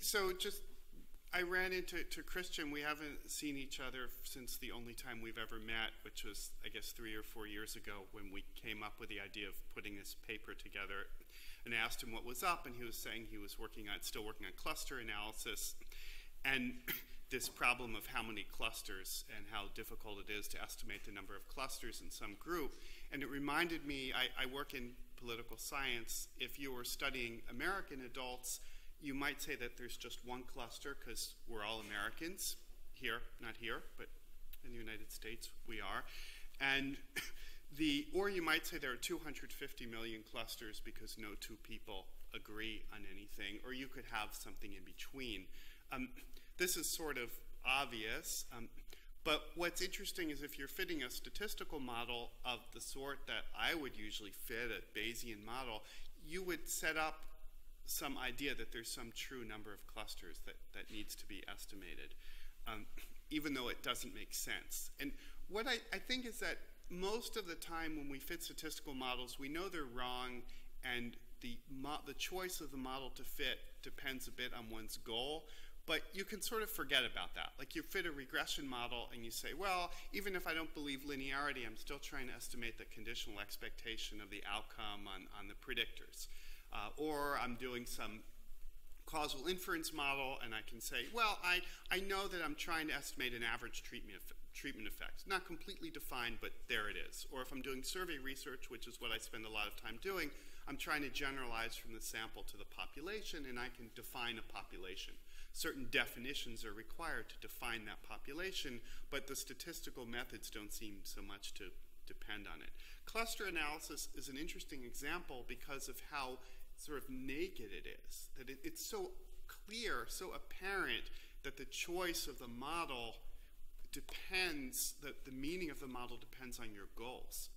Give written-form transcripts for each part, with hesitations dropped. So just, I ran into Christian. We haven't seen each other since the only time we've ever met, which was, I guess, 3 or 4 years ago when we came up with the idea of putting this paper together, and I asked him what was up, and he was saying he was still working on cluster analysis and this problem of how many clusters and how difficult it is to estimate the number of clusters in some group. And it reminded me, I work in political science. If you were studying American adults, you might say that there's just one cluster because we're all Americans here, not here, but in the United States we are. And or you might say there are 250 million clusters because no two people agree on anything, or you could have something in between. This is sort of obvious, but what's interesting is if you're fitting a statistical model of the sort that I would usually fit, a Bayesian model, you would set up some idea that there's some true number of clusters that needs to be estimated, even though it doesn't make sense. And what I think is that most of the time when we fit statistical models, we know they're wrong, and the choice of the model to fit depends a bit on one's goal, but you can sort of forget about that. Like you fit a regression model and you say, well, even if I don't believe linearity, I'm still trying to estimate the conditional expectation of the outcome on the predictors. Or I'm doing some causal inference model and I can say, well, I know that I'm trying to estimate an average treatment effect. Not completely defined, but there it is. Or if I'm doing survey research, which is what I spend a lot of time doing, I'm trying to generalize from the sample to the population, and I can define a population. Certain definitions are required to define that population, but the statistical methods don't seem so much to depend on it. Cluster analysis is an interesting example because of how sort of naked it is, that it's so clear, so apparent that the choice of the model depends, that the meaning of the model depends on your goals.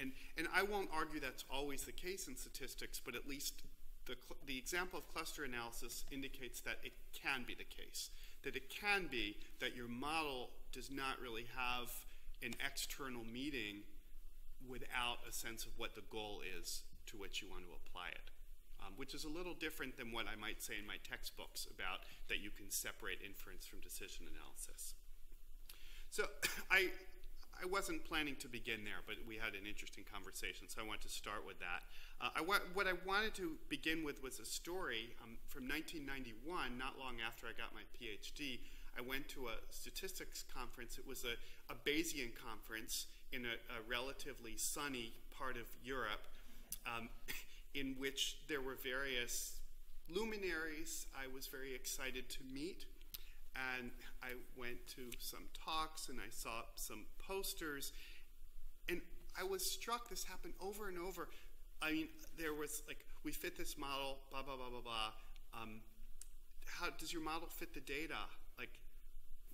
And I won't argue that's always the case in statistics, but at least the example of cluster analysis indicates that it can be the case, that it can be that your model does not really have an external meaning without a sense of what the goal is to which you want to apply it, which is a little different than what I might say in my textbooks about that you can separate inference from decision analysis. So I wasn't planning to begin there, but we had an interesting conversation, so I want to start with that. What I wanted to begin with was a story from 1991, not long after I got my PhD. I went to a statistics conference. It was a Bayesian conference in a relatively sunny part of Europe, in which there were various luminaries I was very excited to meet. And I went to some talks and I saw some posters. And I was struck, this happened over and over. I mean, there was like, we fit this model, blah, blah, blah, blah, blah. How does your model fit the data? Like,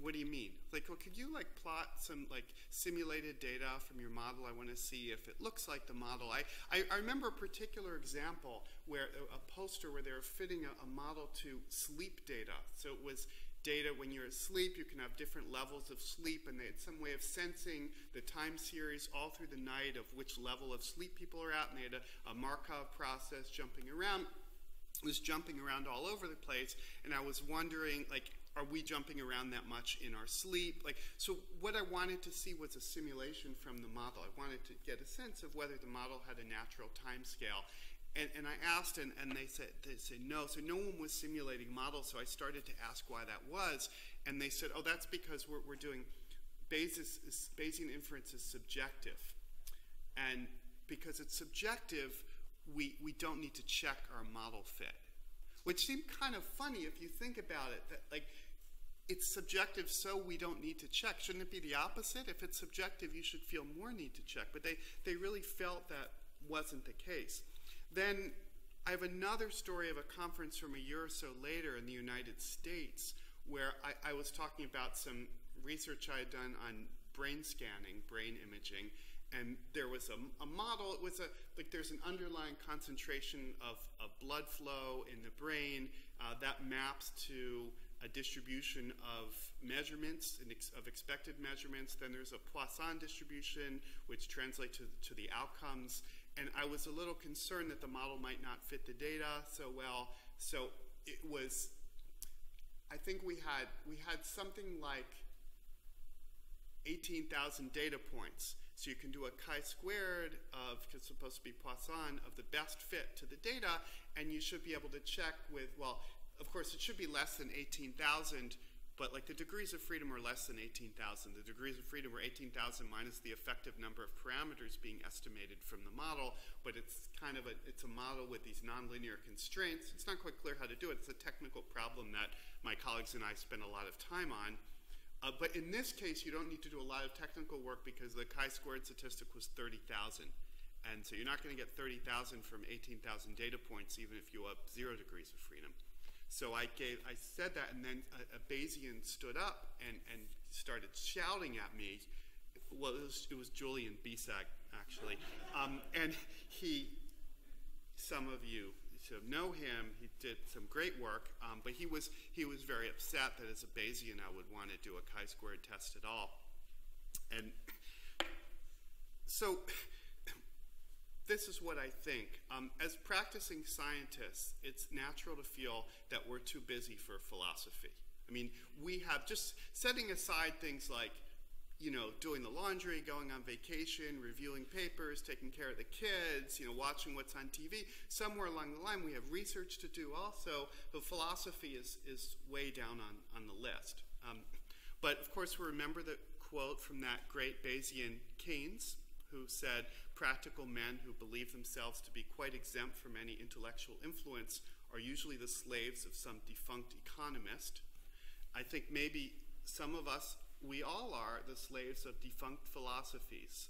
what do you mean? Like, well, could you like plot some like simulated data from your model? I want to see if it looks like the model. I remember a particular example where a poster where they were fitting a model to sleep data. So it was data when you're asleep, you can have different levels of sleep, and they had some way of sensing the time series all through the night of which level of sleep people are at, and they had a Markov process jumping around. It was jumping around all over the place, and I was wondering, like, are we jumping around that much in our sleep? Like, so what I wanted to see was a simulation from the model. I wanted to get a sense of whether the model had a natural time scale. And I asked, and they said no. So no one was simulating models, so I started to ask why that was. And they said, oh, that's because we're doing Bayesian inference is subjective. And because it's subjective, we don't need to check our model fit. Which seemed kind of funny if you think about it, that like it's subjective, so we don't need to check. Shouldn't it be the opposite? If it's subjective, you should feel more need to check. But they really felt that wasn't the case. Then I have another story of a conference from a year or so later in the United States where I was talking about some research I had done on brain scanning, brain imaging, and there was a model. It was like there's an underlying concentration of blood flow in the brain that maps to a distribution of measurements, of expected measurements. Then there's a Poisson distribution, which translates to the outcomes. And I was a little concerned that the model might not fit the data so well. So it was, I think we had something like 18,000 data points. So you can do a chi-squared of, because it's supposed to be Poisson, of the best fit to the data, and you should be able to check with, well, of course it should be less than 18,000, but like the degrees of freedom are less than 18,000. The degrees of freedom are 18,000 minus the effective number of parameters being estimated from the model, but it's kind of a, it's a model with these nonlinear constraints. It's not quite clear how to do it. It's a technical problem that my colleagues and I spend a lot of time on. But in this case, you don't need to do a lot of technical work because the chi-squared statistic was 30,000. And so you're not going to get 30,000 from 18,000 data points, even if you have 0 degrees of freedom. So I said that, and then a Bayesian stood up and started shouting at me. Well, it was Julian Besag, actually. And he, some of you so know him, he did some great work, but he was very upset that as a Bayesian I would want to do a chi-squared test at all. And so this is what I think. As practicing scientists, it's natural to feel that we're too busy for philosophy. I mean, we have, just setting aside things like, you know, doing the laundry, going on vacation, reviewing papers, taking care of the kids, you know, watching what's on TV. Somewhere along the line, we have research to do also, but philosophy is way down on the list. But of course, we remember the quote from that great Bayesian Keynes, who said, "Practical men who believe themselves to be quite exempt from any intellectual influence are usually the slaves of some defunct economist." I think maybe some of us, we all are the slaves of defunct philosophies.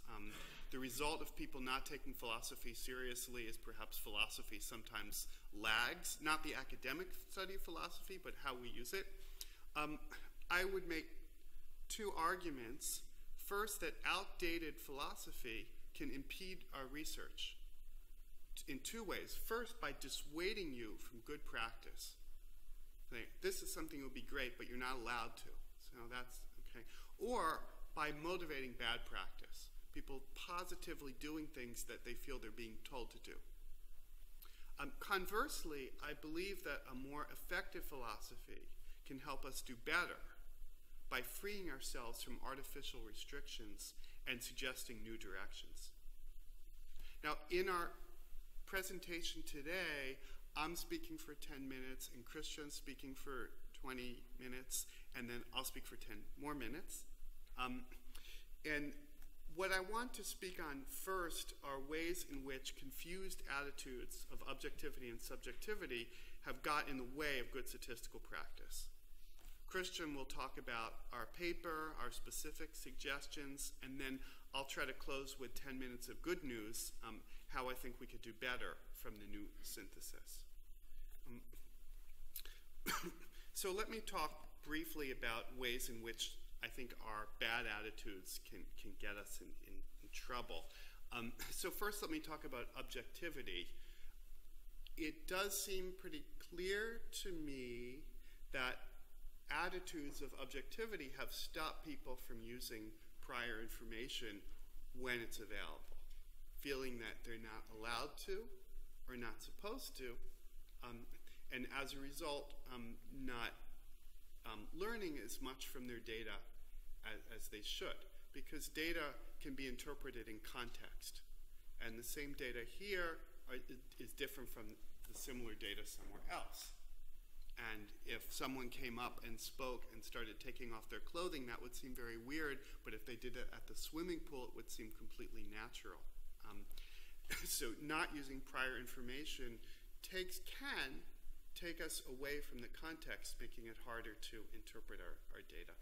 The result of people not taking philosophy seriously is perhaps philosophy sometimes lags, not the academic study of philosophy, but how we use it. I would make two arguments. First, that outdated philosophy can impede our research in two ways. First, by dissuading you from good practice. This is something that would be great, but you're not allowed to. So that's okay. Or by motivating bad practice, people positively doing things that they feel they're being told to do. Conversely, I believe that a more effective philosophy can help us do better by freeing ourselves from artificial restrictions and suggesting new directions. Now, in our presentation today, I'm speaking for 10 minutes and Christian's speaking for 20 minutes, and then I'll speak for 10 more minutes. And what I want to speak on first are ways in which confused attitudes of objectivity and subjectivity have got in the way of good statistical practice. Christian will talk about our paper, our specific suggestions, and then I'll try to close with 10 minutes of good news, how I think we could do better from the new synthesis. So let me talk briefly about ways in which I think our bad attitudes can get us in trouble. So first, let me talk about objectivity. It does seem pretty clear to me that attitudes of objectivity have stopped people from using prior information when it's available, feeling that they're not allowed to or not supposed to, and as a result, not learning as much from their data as they should, because data can be interpreted in context. And the same data here is different from the similar data somewhere else. And if someone came up and spoke and started taking off their clothing, that would seem very weird, but if they did it at the swimming pool, it would seem completely natural. So not using prior information can take us away from the context, making it harder to interpret our data.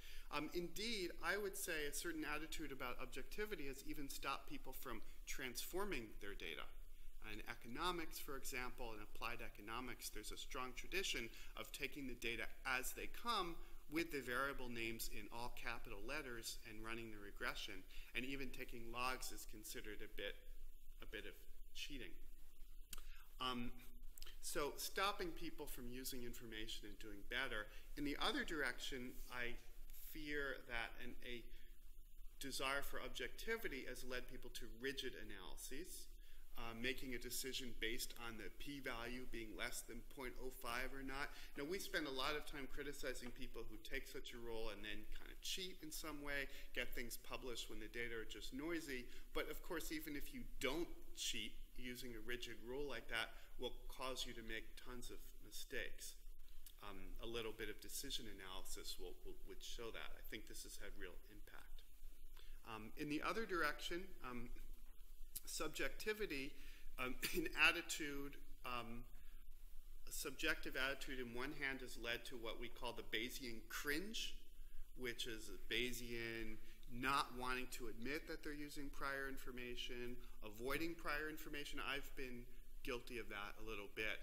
Indeed, I would say a certain attitude about objectivity has even stopped people from transforming their data. In economics, for example, in applied economics, there's a strong tradition of taking the data as they come with the variable names in all capital letters and running the regression, and even taking logs is considered a bit of cheating. So stopping people from using information and doing better. In the other direction, I fear that a desire for objectivity has led people to rigid analyses. making a decision based on the p-value being less than 0.05 or not. Now, we spend a lot of time criticizing people who take such a role and then kind of cheat in some way, get things published when the data are just noisy. But of course, even if you don't cheat, using a rigid rule like that will cause you to make tons of mistakes. A little bit of decision analysis would show that. I think this has had real impact. In the other direction, subjectivity, an attitude, a subjective attitude in one hand has led to what we call the Bayesian cringe, which is a Bayesian not wanting to admit that they're using prior information, avoiding prior information. I've been guilty of that a little bit.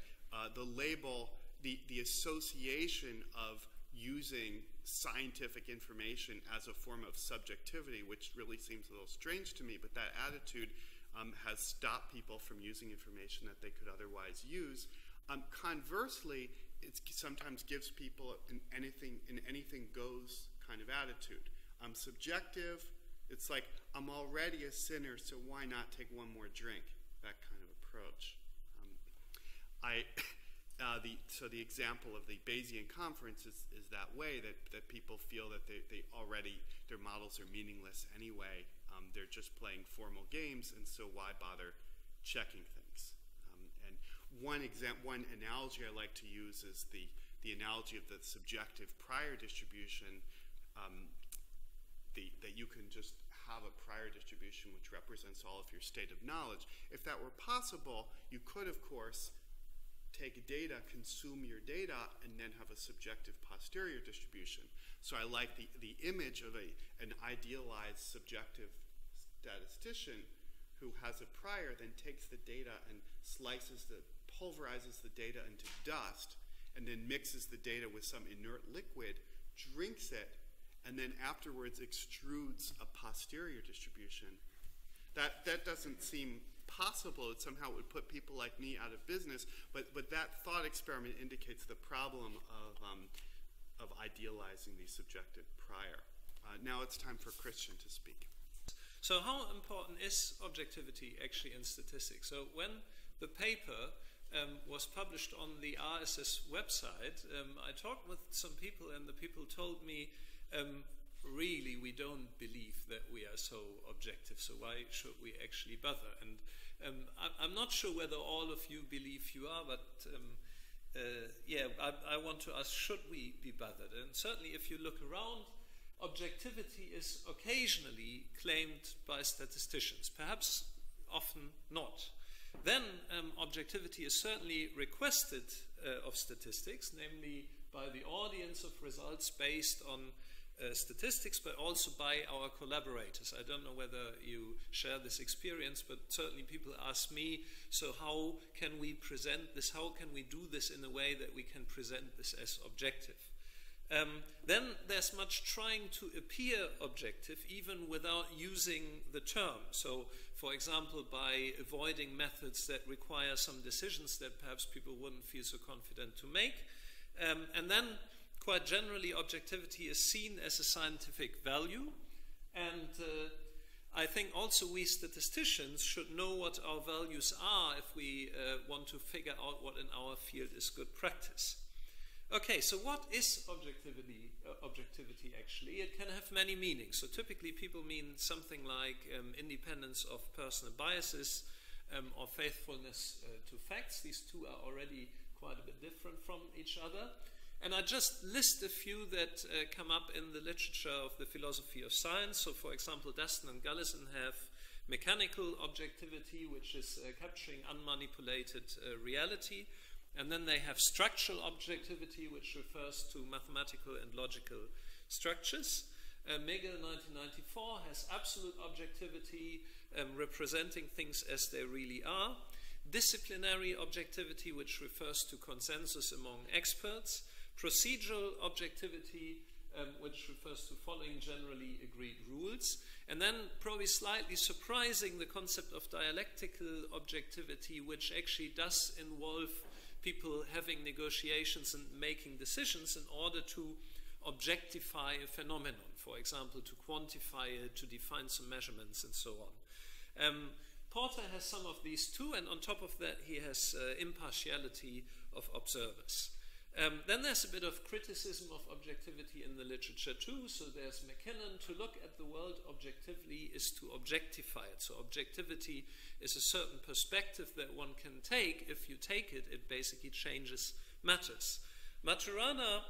The label, the association of using scientific information as a form of subjectivity, which really seems a little strange to me, but that attitude has stopped people from using information that they could otherwise use. Conversely, it sometimes gives people an anything goes kind of attitude. Subjective, it's like, I'm already a sinner, so why not take one more drink? That kind of approach. So the example of the Bayesian conference is that way, that people feel that they already, their models are meaningless anyway. They're just playing formal games, and so why bother checking things? And one analogy I like to use is the analogy of the subjective prior distribution, that you can just have a prior distribution which represents all of your state of knowledge. If that were possible, you could, of course, take data, consume your data, and then have a subjective posterior distribution. So I like the image of an idealized subjective statistician who has a prior, then takes the data and pulverizes the data into dust, and then mixes the data with some inert liquid, drinks it, and then afterwards extrudes a posterior distribution. That doesn't seem possible. It somehow would put people like me out of business, but that thought experiment indicates the problem of idealizing the subjective prior. Now it's time for Christian to speak. So how important is objectivity actually in statistics? So when the paper was published on the RSS website, I talked with some people, and the people told me, really, we don't believe that we are so objective, so why should we actually bother? And I'm not sure whether all of you believe you are, but yeah, I want to ask, should we be bothered? And certainly if you look around, objectivity is occasionally claimed by statisticians, perhaps often not. Then objectivity is certainly requested of statistics, namely by the audience of results based on statistics, but also by our collaborators. I don't know whether you share this experience, but certainly people ask me, so how can we present this? How can we do this in a way that we can present this as objective? Then there's much trying to appear objective even without using the term. So, for example, by avoiding methods that require some decisions that perhaps people wouldn't feel so confident to make. And then quite generally, objectivity is seen as a scientific value, and I think also we statisticians should know what our values are if we want to figure out what in our field is good practice. Okay, so what is objectivity, actually? It can have many meanings. So typically people mean something like independence of personal biases or faithfulness to facts. These two are already quite a bit different from each other. And I just list a few that come up in the literature of the philosophy of science. So, for example, Dustin and Gullison have mechanical objectivity, which is capturing unmanipulated reality. And then they have structural objectivity, which refers to mathematical and logical structures. Mega, 1994, has absolute objectivity, representing things as they really are. Disciplinary objectivity, which refers to consensus among experts. Procedural objectivity, which refers to following generally agreed rules. And then, probably slightly surprising, the concept of dialectical objectivity, which actually does involve people having negotiations and making decisions in order to objectify a phenomenon, for example, to quantify it, to define some measurements, and so on. Porter has some of these too, and on top of that he has impartiality of observers. Then there's a bit of criticism of objectivity in the literature too, so there's McKinnon: to look at the world objectively is to objectify it. So objectivity is a certain perspective that one can take. If you take it, it basically changes matters. Maturana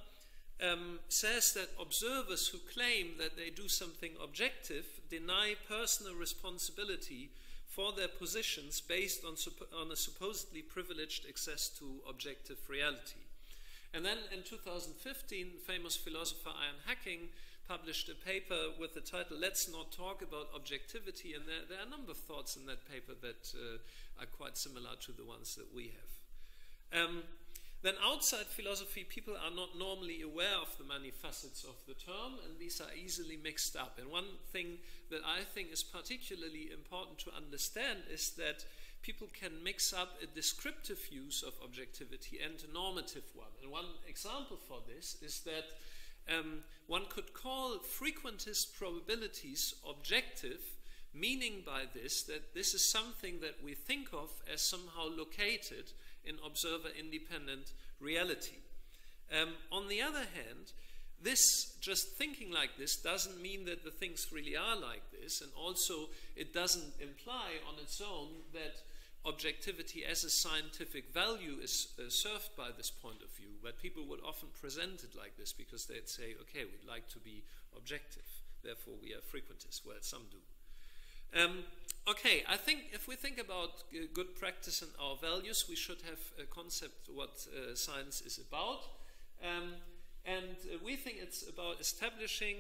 says that observers who claim that they do something objective deny personal responsibility for their positions based on a supposedly privileged access to objective reality. And then in 2015, famous philosopher Ian Hacking published a paper with the title "Let's Not Talk About Objectivity," and there are a number of thoughts in that paper that are quite similar to the ones that we have. Then outside philosophy, people are not normally aware of the many facets of the term, and these are easily mixed up. And one thing that I think is particularly important to understand is that people can mix up a descriptive use of objectivity and a normative one. And one example for this is that one could call frequentist probabilities objective, meaning by this that this is something that we think of as somehow located in observer-independent reality. On the other hand, this, just thinking like this, doesn't mean that the things really are like this, and also it doesn't imply on its own that objectivity as a scientific value is served by this point of view, but people would often present it like this because they'd say, okay, we'd like to be objective, therefore we are frequentists. Well, some do. Okay, I think if we think about good practice and our values, we should have a concept of what science is about. And we think it's about establishing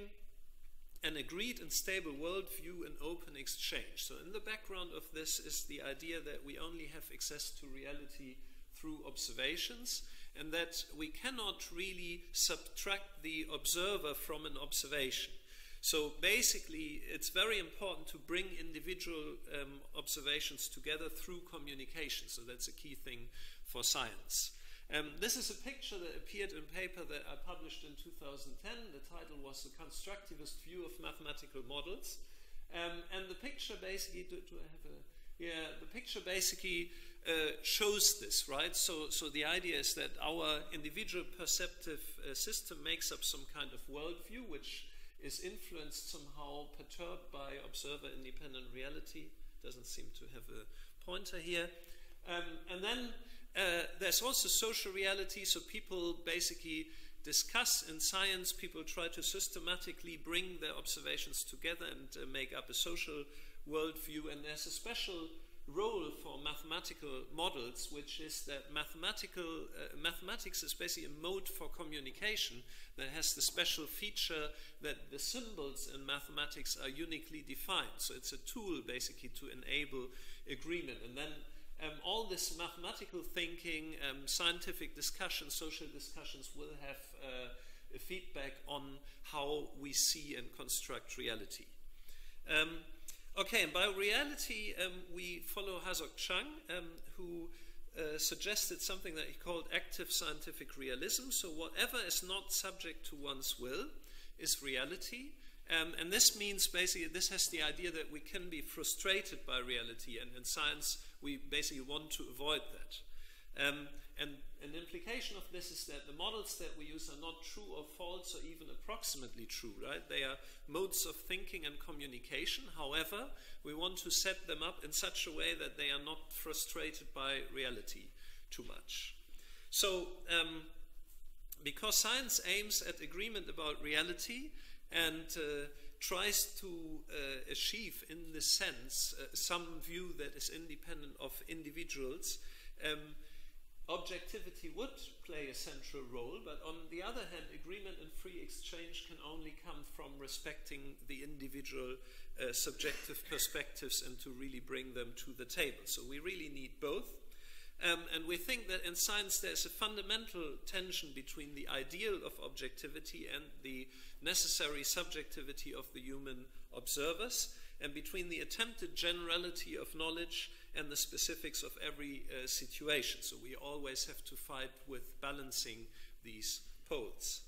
an agreed and stable worldview and open exchange. So in the background of this is the idea that we only have access to reality through observations, and that we cannot really subtract the observer from an observation. So basically, it's very important to bring individual observations together through communication. So that's a key thing for science. This is a picture that appeared in a paper that I published in 2010. The title was "The Constructivist View of Mathematical Models," and the picture basically shows this, right? So the idea is that our individual perceptive system makes up some kind of worldview which is influenced somehow, perturbed by observer-independent reality. Doesn't seem to have a pointer here, and then. There's also social reality, so people basically discuss in science, people try to systematically bring their observations together and make up a social worldview. And there's a special role for mathematical models, which is that mathematics is basically a mode for communication that has the special feature that the symbols in mathematics are uniquely defined. So it's a tool basically to enable agreement. And then all this mathematical thinking, scientific discussions, social discussions will have a feedback on how we see and construct reality. Okay, and by reality, we follow Hasok Chang, who suggested something that he called active scientific realism. So whatever is not subject to one's will is reality. And this means basically, this has the idea that we can be frustrated by reality, and in science we basically want to avoid that. And an implication of this is that the models that we use are not true or false or even approximately true, right? They are modes of thinking and communication. However, we want to set them up in such a way that they are not frustrated by reality too much. So, because science aims at agreement about reality, and tries to achieve, in this sense, some view that is independent of individuals, objectivity would play a central role, but on the other hand, agreement and free exchange can only come from respecting the individual subjective perspectives and to really bring them to the table. So we really need both. And we think that in science there's a fundamental tension between the ideal of objectivity and the necessary subjectivity of the human observers, and between the attempted generality of knowledge and the specifics of every situation. So we always have to fight with balancing these poles.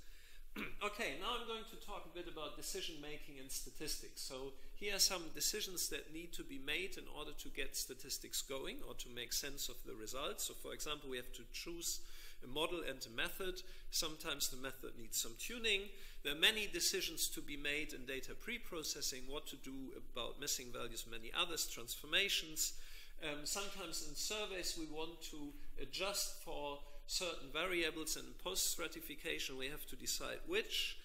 Okay, now I'm going to talk a bit about decision making and statistics. So here are some decisions that need to be made in order to get statistics going or to make sense of the results. So for example, we have to choose a model and a method. Sometimes the method needs some tuning. There are many decisions to be made in data pre-processing, what to do about missing values, many others, transformations. Sometimes in surveys we want to adjust for certain variables, and in post-stratification we have to decide which.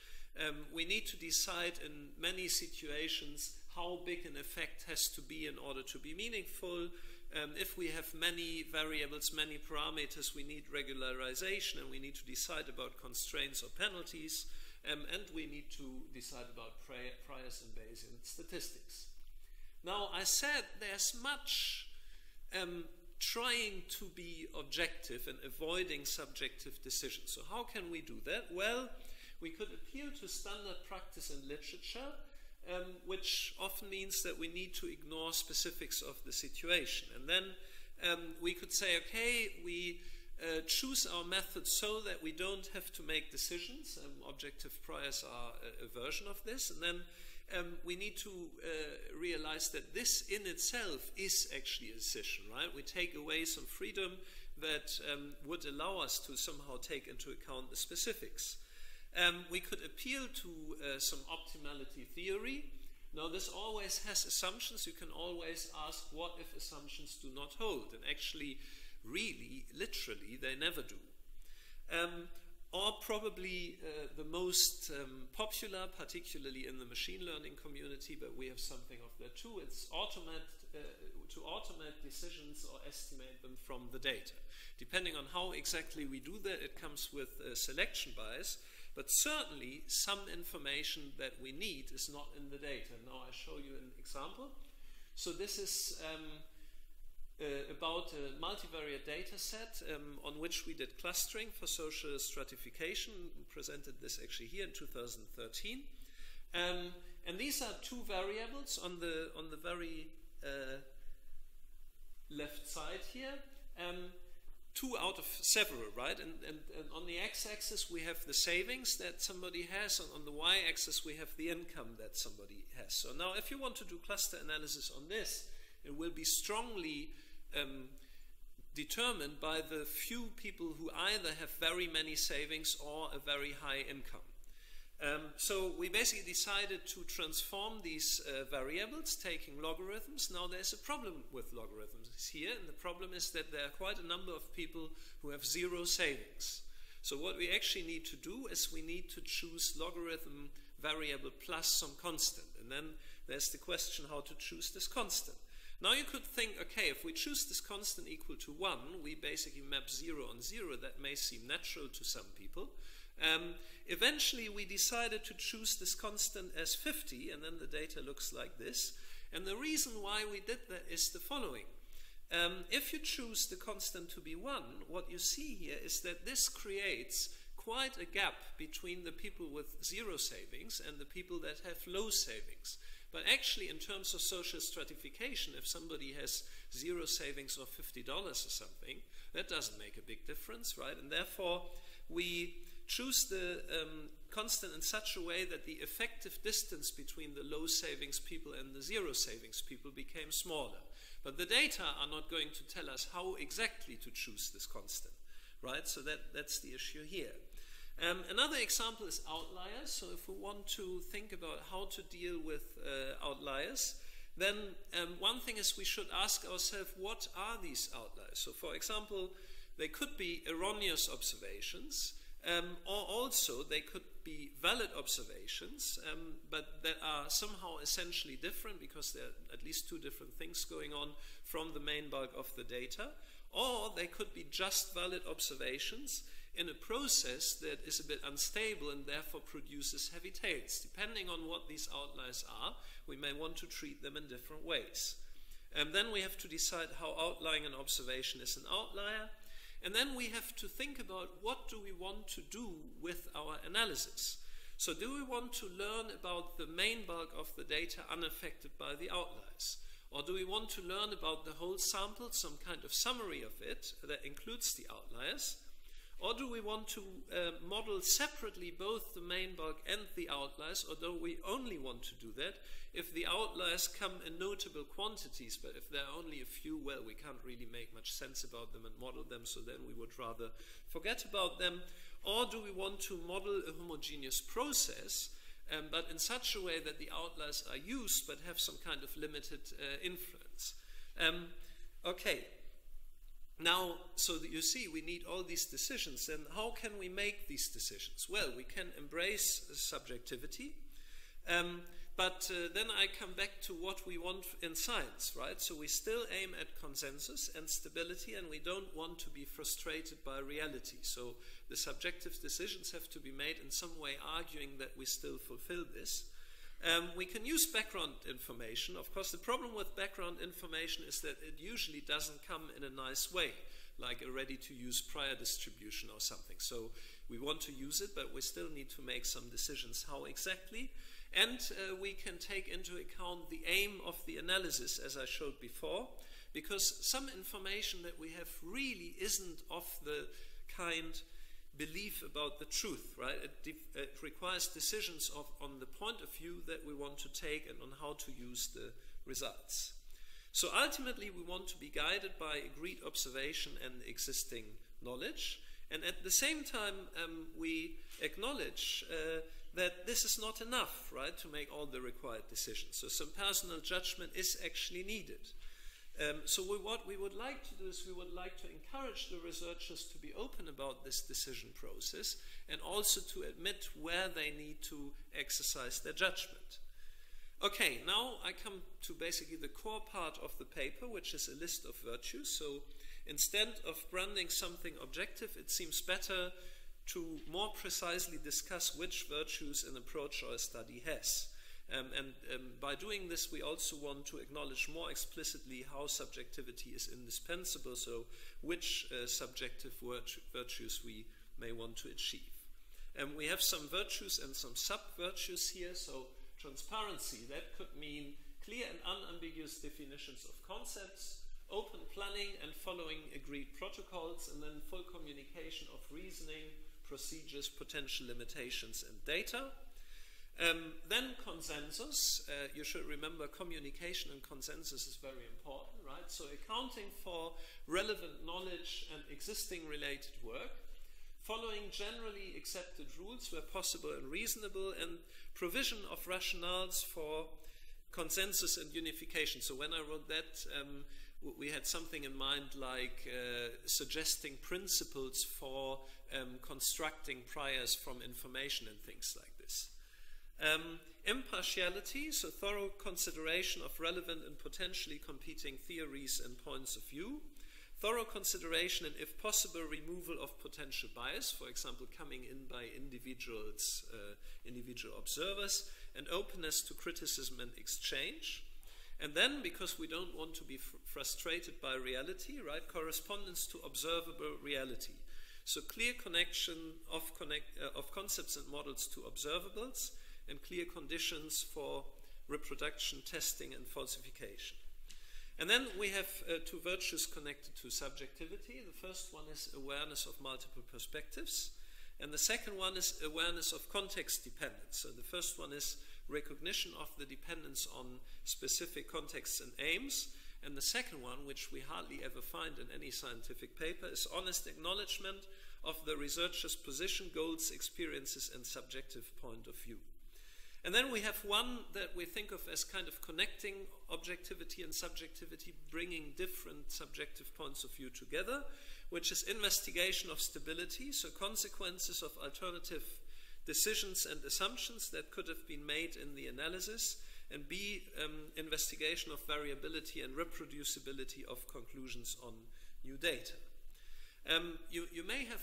We need to decide in many situations how big an effect has to be in order to be meaningful. If we have many variables, many parameters, we need regularization, and we need to decide about constraints or penalties, and we need to decide about priors and Bayesian statistics. Now, I said there's much trying to be objective and avoiding subjective decisions. So how can we do that? Well, we could appeal to standard practice in literature, which often means that we need to ignore specifics of the situation. And then we could say, okay, we choose our method so that we don't have to make decisions. Objective priors are a version of this. And then we need to realize that this in itself is actually a decision, right? We take away some freedom that would allow us to somehow take into account the specifics. We could appeal to some optimality theory. Now, this always has assumptions. You can always ask, what if assumptions do not hold? And actually, really, literally, they never do. Or probably the most popular, particularly in the machine learning community, but we have something of that too, it's to automate decisions or estimate them from the data. Depending on how exactly we do that, it comes with selection bias, but certainly some information that we need is not in the data. Now I show you an example. So this is about a multivariate data set on which we did clustering for social stratification. We presented this actually here in 2013. And these are two variables on the very left side here. Two out of several, right? And on the x-axis we have the savings that somebody has, and on the y-axis we have the income that somebody has. So now if you want to do cluster analysis on this, it will be strongly determined by the few people who either have very many savings or a very high income. So we basically decided to transform these variables, taking logarithms. Now there's a problem with logarithms here, and the problem is that there are quite a number of people who have zero savings. So what we actually need to do is we need to choose logarithm variable plus some constant, and then there's the question how to choose this constant. Now you could think, okay, if we choose this constant equal to 1, we basically map 0 on 0. That may seem natural to some people. Eventually we decided to choose this constant as 50, and then the data looks like this. And the reason why we did that is the following. If you choose the constant to be 1, what you see here is that this creates quite a gap between the people with zero savings and the people that have low savings. But actually, in terms of social stratification, if somebody has zero savings or $50 or something, that doesn't make a big difference, right? And therefore, we choose the constant in such a way that the effective distance between the low savings people and the zero savings people became smaller. But the data are not going to tell us how exactly to choose this constant, right? So that's the issue here. Another example is outliers. So if we want to think about how to deal with outliers, then one thing is we should ask ourselves, what are these outliers? So for example, they could be erroneous observations, or also they could be valid observations, but that are somehow essentially different because there are at least two different things going on from the main bulk of the data, or they could be just valid observations in a process that is a bit unstable and therefore produces heavy tails. Depending on what these outliers are, we may want to treat them in different ways. And then we have to decide how outlying an observation is an outlier. And then we have to think about what do we want to do with our analysis. So do we want to learn about the main bulk of the data unaffected by the outliers? Or do we want to learn about the whole sample, some kind of summary of it that includes the outliers? Or do we want to model separately both the main bulk and the outliers, although we only want to do that if the outliers come in notable quantities, but if there are only a few, well, we can't really make much sense about them and model them, so then we would rather forget about them. Or do we want to model a homogeneous process, but in such a way that the outliers are used but have some kind of limited influence? Okay. Now, so that you see, we need all these decisions. And how can we make these decisions? Well, we can embrace subjectivity, but then I come back to what we want in science, right? So we still aim at consensus and stability, and we don't want to be frustrated by reality. So the subjective decisions have to be made in some way arguing that we still fulfill this. We can use background information. Of course, the problem with background information is that it usually doesn't come in a nice way, like a ready-to-use prior distribution or something. So we want to use it, but we still need to make some decisions how exactly. And we can take into account the aim of the analysis, as I showed before, because some information that we have really isn't of the kind belief about the truth, right? It requires decisions on the point of view that we want to take and on how to use the results. So ultimately, we want to be guided by agreed observation and existing knowledge. And at the same time, we acknowledge that this is not enough, right, to make all the required decisions. So some personal judgment is actually needed. So what we would like to do is we would like to encourage the researchers to be open about this decision process and also to admit where they need to exercise their judgment. Okay, now I come to basically the core part of the paper, which is a list of virtues. So instead of branding something objective, it seems better to more precisely discuss which virtues an approach or a study has. By doing this, we also want to acknowledge more explicitly how subjectivity is indispensable, so which subjective virtues we may want to achieve. We have some virtues and some sub-virtues here, so transparency, that could mean clear and unambiguous definitions of concepts, open planning and following agreed protocols, and then full communication of reasoning, procedures, potential limitations, and data. Then consensus, you should remember communication and consensus is very important, right? So accounting for relevant knowledge and existing related work, following generally accepted rules where possible and reasonable, and provision of rationales for consensus and unification. So when I wrote that, we had something in mind like suggesting principles for constructing priors from information and things like this. Impartiality, so thorough consideration of relevant and potentially competing theories and points of view. Thorough consideration and, if possible, removal of potential bias, for example, coming in by individual observers, and openness to criticism and exchange. And then, because we don't want to be frustrated by reality, right, correspondence to observable reality. So clear connection of concepts and models to observables, and clear conditions for reproduction, testing, and falsification. And then we have two virtues connected to subjectivity. The first one is awareness of multiple perspectives, and the second one is awareness of context dependence. So the first one is recognition of the dependence on specific contexts and aims, and the second one, which we hardly ever find in any scientific paper, is honest acknowledgement of the researcher's position, goals, experiences, and subjective point of view. And then we have one that we think of as kind of connecting objectivity and subjectivity, bringing different subjective points of view together, which is investigation of stability, so consequences of alternative decisions and assumptions that could have been made in the analysis, and B, investigation of variability and reproducibility of conclusions on new data. You may have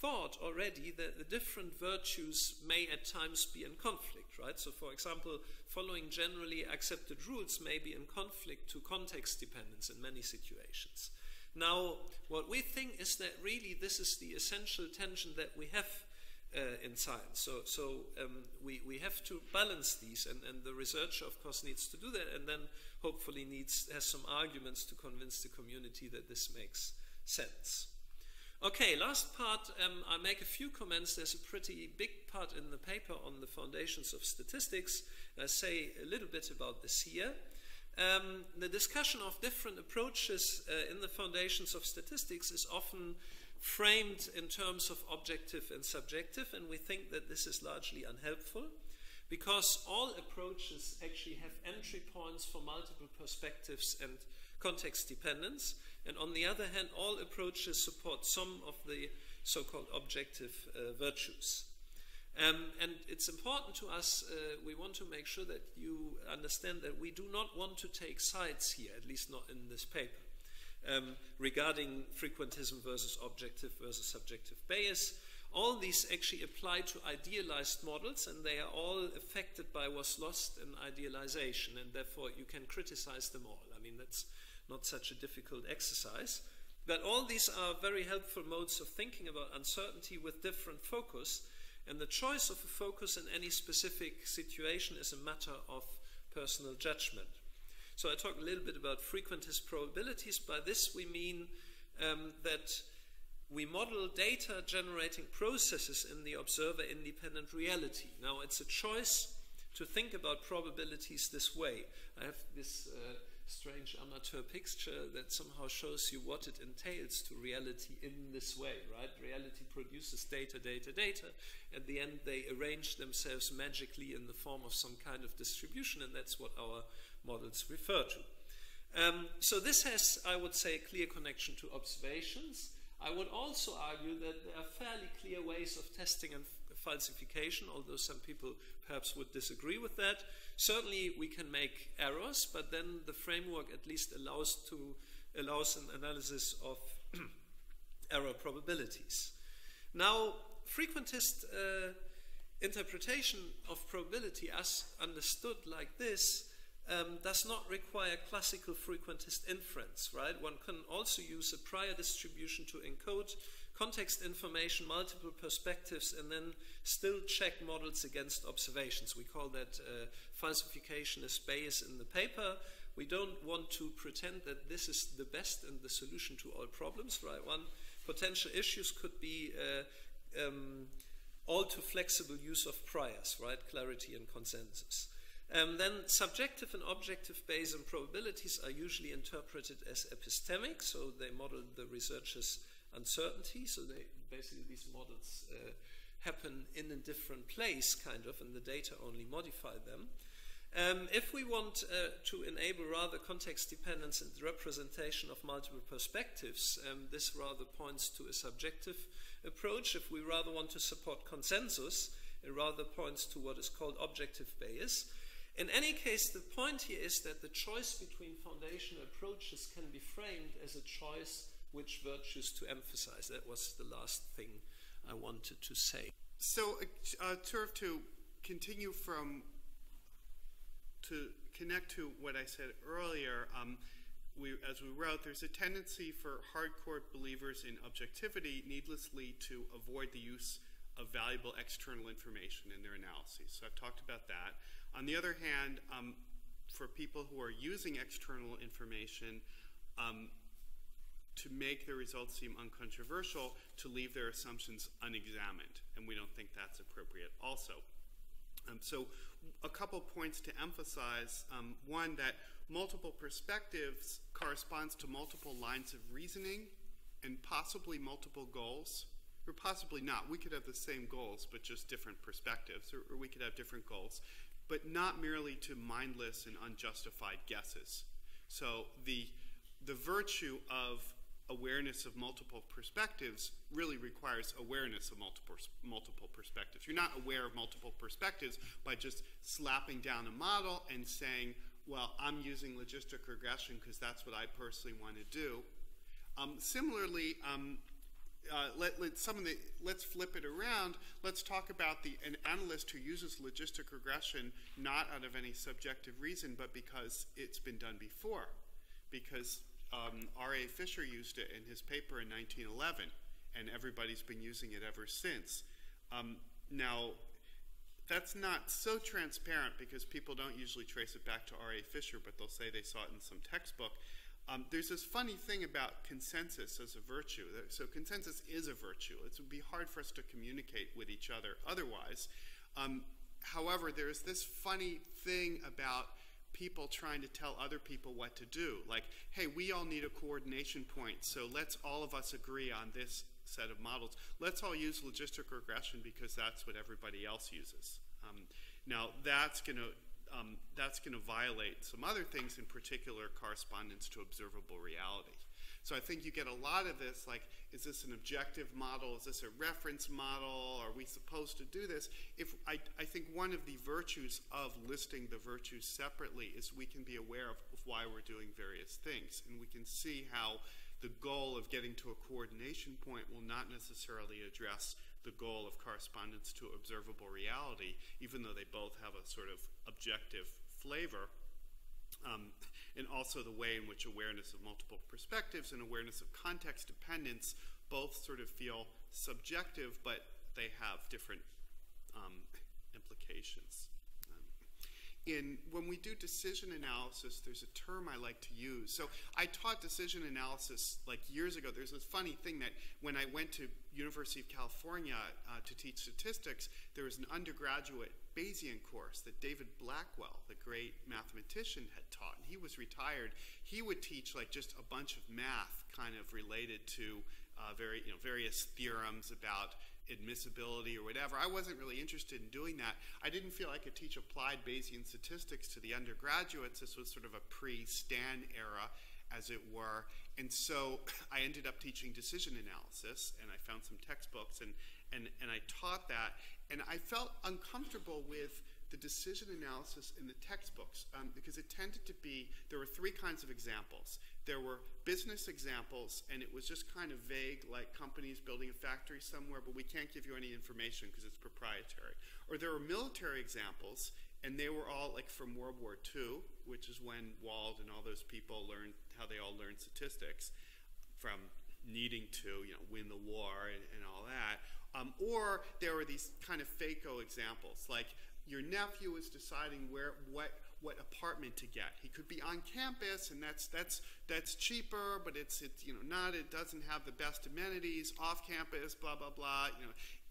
thought already that the different virtues may at times be in conflict, right? So for example, following generally accepted rules may be in conflict to context dependence in many situations. Now, what we think is that really this is the essential tension that we have in science. So we have to balance these, and the researcher of course needs to do that, and then hopefully has some arguments to convince the community that this makes sense. Okay, last part, I make a few comments. There's a pretty big part in the paper on the foundations of statistics. I say a little bit about this here. The discussion of different approaches in the foundations of statistics is often framed in terms of objective and subjective, and we think that this is largely unhelpful because all approaches actually have entry points for multiple perspectives and context dependence. And on the other hand, all approaches support some of the so-called objective virtues. And it's important to us, we want to make sure that you understand that we do not want to take sides here, at least not in this paper, regarding frequentism versus objective versus subjective bias. All these actually apply to idealized models, and they are all affected by what's lost in idealization, and therefore you can criticize them all. I mean, that's not such a difficult exercise. But all these are very helpful modes of thinking about uncertainty with different focus, and the choice of a focus in any specific situation is a matter of personal judgment. So I talk a little bit about frequentist probabilities. By this we mean that we model data generating processes in the observer independent reality. Now it's a choice to think about probabilities this way. I have this strange amateur picture that somehow shows you what it entails to reality in this way, right? Reality produces data, data, data. At the end, they arrange themselves magically in the form of some kind of distribution, and that's what our models refer to. So this has, I would say, a clear connection to observations. I would also argue that there are fairly clear ways of testing and falsification, although some people perhaps would disagree with that. Certainly we can make errors, but then the framework at least allows an analysis of error probabilities. Now, frequentist interpretation of probability as understood like this does not require classical frequentist inference, right? One can also use a prior distribution to encode context information, multiple perspectives, and then still check models against observations. We call that falsificationist bias in the paper. We don't want to pretend that this is the best and the solution to all problems, right? One potential issues could be all too flexible use of priors, right? Clarity and consensus. Then subjective and objective bias and probabilities are usually interpreted as epistemic, so they model the researcher's uncertainty, so they basically these models happen in a different place, kind of, and the data only modify them. If we want to enable rather context dependence and the representation of multiple perspectives, this rather points to a subjective approach. If we rather want to support consensus, it rather points to what is called objective bias. In any case, the point here is that the choice between foundational approaches can be framed as a choice which virtues to emphasize. That was the last thing I wanted to say. So, sort of to continue from, to connect to what I said earlier, as we wrote, there's a tendency for hardcore believers in objectivity needlessly to avoid the use of valuable external information in their analyses. So I've talked about that. On the other hand, for people who are using external information to make their results seem uncontroversial, to leave their assumptions unexamined, and we don't think that's appropriate also. So a couple points to emphasize. One, that multiple perspectives corresponds to multiple lines of reasoning and possibly multiple goals, or possibly not. We could have the same goals, but just different perspectives, or we could have different goals, but not merely to mindless and unjustified guesses. So the virtue of awareness of multiple perspectives really requires awareness of multiple perspectives. You're not aware of multiple perspectives by just slapping down a model and saying, well, I'm using logistic regression because that's what I personally want to do. Similarly, let's flip it around. Let's talk about an analyst who uses logistic regression not out of any subjective reason, but because it's been done before, because R.A. Fisher used it in his paper in 1911, and everybody's been using it ever since. Now, that's not so transparent because people don't usually trace it back to R.A. Fisher, but they'll say they saw it in some textbook. There's this funny thing about consensus as a virtue. So consensus is a virtue. It would be hard for us to communicate with each other otherwise. However, there's this funny thing about people trying to tell other people what to do. Like, hey, we all need a coordination point, so let's all of us agree on this set of models. Let's all use logistic regression because that's what everybody else uses. Now, that's going to violate some other things, in particular correspondence to observable reality. So I think you get a lot of this, like, is this an objective model? Is this a reference model? Are we supposed to do this? I think one of the virtues of listing the virtues separately is we can be aware of why we're doing various things, and we can see how the goal of getting to a coordination point will not necessarily address the goal of correspondence to observable reality, even though they both have a sort of objective flavor. And also the way in which awareness of multiple perspectives and awareness of context dependence both sort of feel subjective, but they have different implications. When we do decision analysis, there's a term I like to use. So I taught decision analysis like years ago. There's this funny thing that when I went to University of California to teach statistics, there was an undergraduate Bayesian course that David Blackwell, the great mathematician, had taught. And he was retired. He would teach like just a bunch of math kind of related to various theorems about admissibility or whatever. I wasn't really interested in doing that. I didn't feel I could teach applied Bayesian statistics to the undergraduates. This was sort of a pre-Stan era, as it were. And so I ended up teaching decision analysis, and I found some textbooks, and I taught that. And I felt uncomfortable with the decision analysis in the textbooks because it tended to be, there were three kinds of examples. There were business examples, and it was just kind of vague, like companies building a factory somewhere, but we can't give you any information because it's proprietary. Or there were military examples, and they were all like from World War II, which is when Wald and all those people learned how they all learned statistics from needing to, you know, win the war and all that. Or there were these kind of FACO examples, like your nephew is deciding where what apartment to get. He could be on campus, and that's cheaper, but it's not, it doesn't have the best amenities. Off campus, blah blah blah.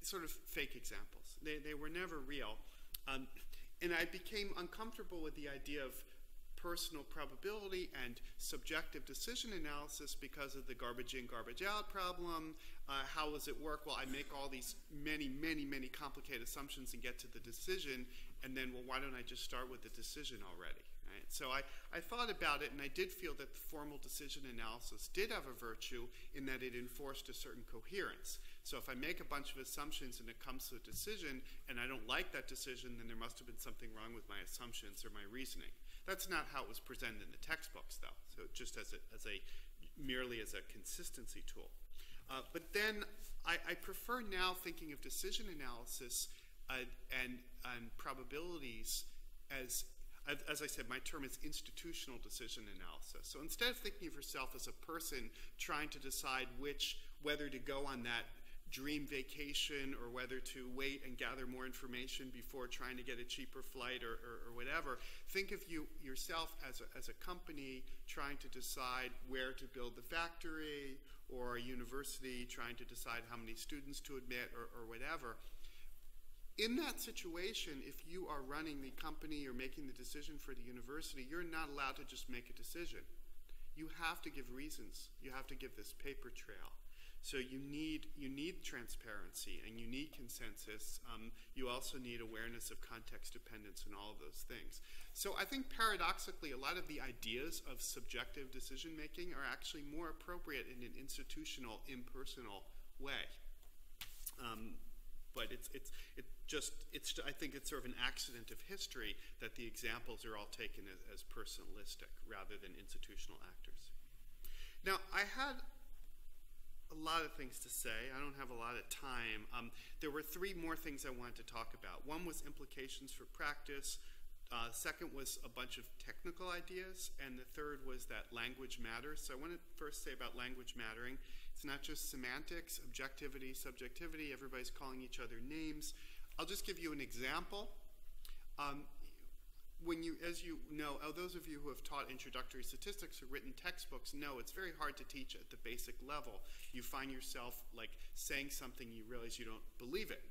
Sort of fake examples. They were never real, and I became uncomfortable with the idea of personal probability and subjective decision analysis because of the garbage in, garbage out problem. How does it work? Well, I make all these many complicated assumptions and get to the decision, and then, well, why don't I just start with the decision already, right? So I thought about it, and I did feel that the formal decision analysis did have a virtue in that it enforced a certain coherence. So if I make a bunch of assumptions and it comes to a decision, and I don't like that decision, then there must have been something wrong with my assumptions or my reasoning. That's not how it was presented in the textbooks, though. So just merely as a consistency tool. But then I prefer now thinking of decision analysis and probabilities as I said, my term is institutional decision analysis. So instead of thinking of yourself as a person trying to decide whether to go on that dream vacation or whether to wait and gather more information before trying to get a cheaper flight or whatever, think of yourself as a company trying to decide where to build the factory, or a university trying to decide how many students to admit or whatever. In that situation, if you are running the company or making the decision for the university, you're not allowed to just make a decision. You have to give reasons. You have to give this paper trail. So you need transparency, and you need consensus. You also need awareness of context dependence and all of those things. So I think paradoxically, a lot of the ideas of subjective decision making are actually more appropriate in an institutional, impersonal way. But I think it's sort of an accident of history that the examples are all taken as personalistic rather than institutional actors. Now, I had a lot of things to say. I don't have a lot of time. There were three more things I wanted to talk about. One was implications for practice. Second was a bunch of technical ideas. And the third was that language matters. So I want to first say about language mattering. It's not just semantics, objectivity, subjectivity. Everybody's calling each other names. I'll just give you an example. When when you, as you know, those of you who have taught introductory statistics or written textbooks know it's very hard to teach at the basic level. You find yourself like saying something you realize you don't believe it.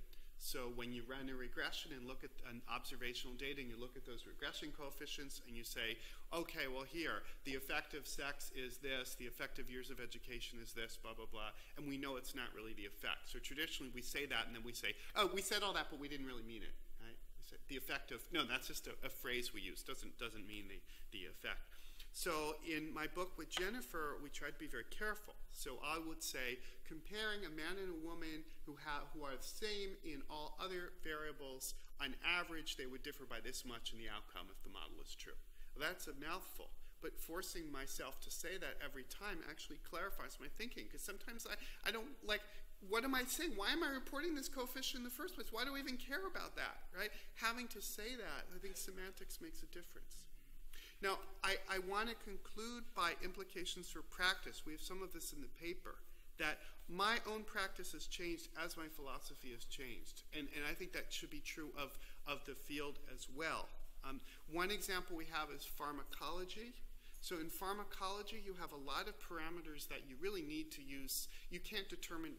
So when you run a regression and look at an observational data and you look at those regression coefficients and you say, okay, well here, the effect of sex is this, the effect of years of education is this, blah, blah, blah, and we know it's not really the effect. So traditionally we say that and then we say, oh, we said all that, but we didn't really mean it, right? We said the effect of, no, that's just a phrase we use, doesn't mean the effect. So in my book with Jennifer, we tried to be very careful. So I would say comparing a man and a woman who are the same in all other variables, on average they would differ by this much in the outcome if the model is true. Well, that's a mouthful, but forcing myself to say that every time actually clarifies my thinking, because sometimes I don't like, what am I saying? Why am I reporting this coefficient in the first place? Why do I even care about that, right? Having to say that, I think semantics makes a difference. Now, I want to conclude by implications for practice. We have some of this in the paper, that my own practice has changed as my philosophy has changed. And I think that should be true of the field as well. One example we have is pharmacology. So in pharmacology, you have a lot of parameters that you really need to use. You can't determine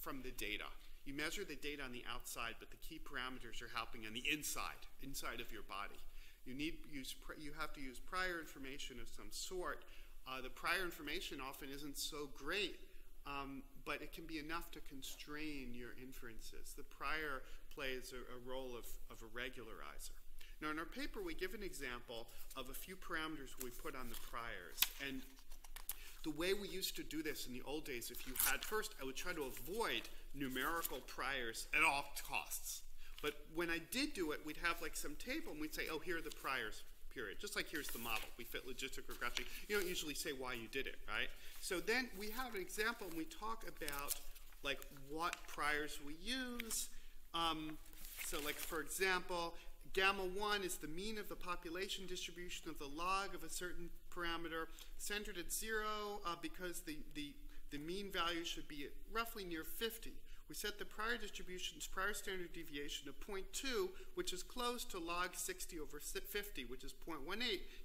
from the data. You measure the data on the outside, but the key parameters are happening on the inside of your body. You have to use prior information of some sort. The prior information often isn't so great, but it can be enough to constrain your inferences. The prior plays a role of a regularizer. Now in our paper we give an example of a few parameters we put on the priors. And the way we used to do this in the old days, if you had first, I would try to avoid numerical priors at all costs. But when I did do it, we'd have like some table and we'd say, oh, here are the priors, period. Just like here's the model. We fit logistic regression. You don't usually say why you did it, right? So then we have an example and we talk about like what priors we use. So like for example, gamma 1 is the mean of the population distribution of the log of a certain parameter centered at 0 because the mean value should be at roughly near 50. We set the prior distribution's prior standard deviation to 0.2, which is close to log 60 over 50, which is 0.18,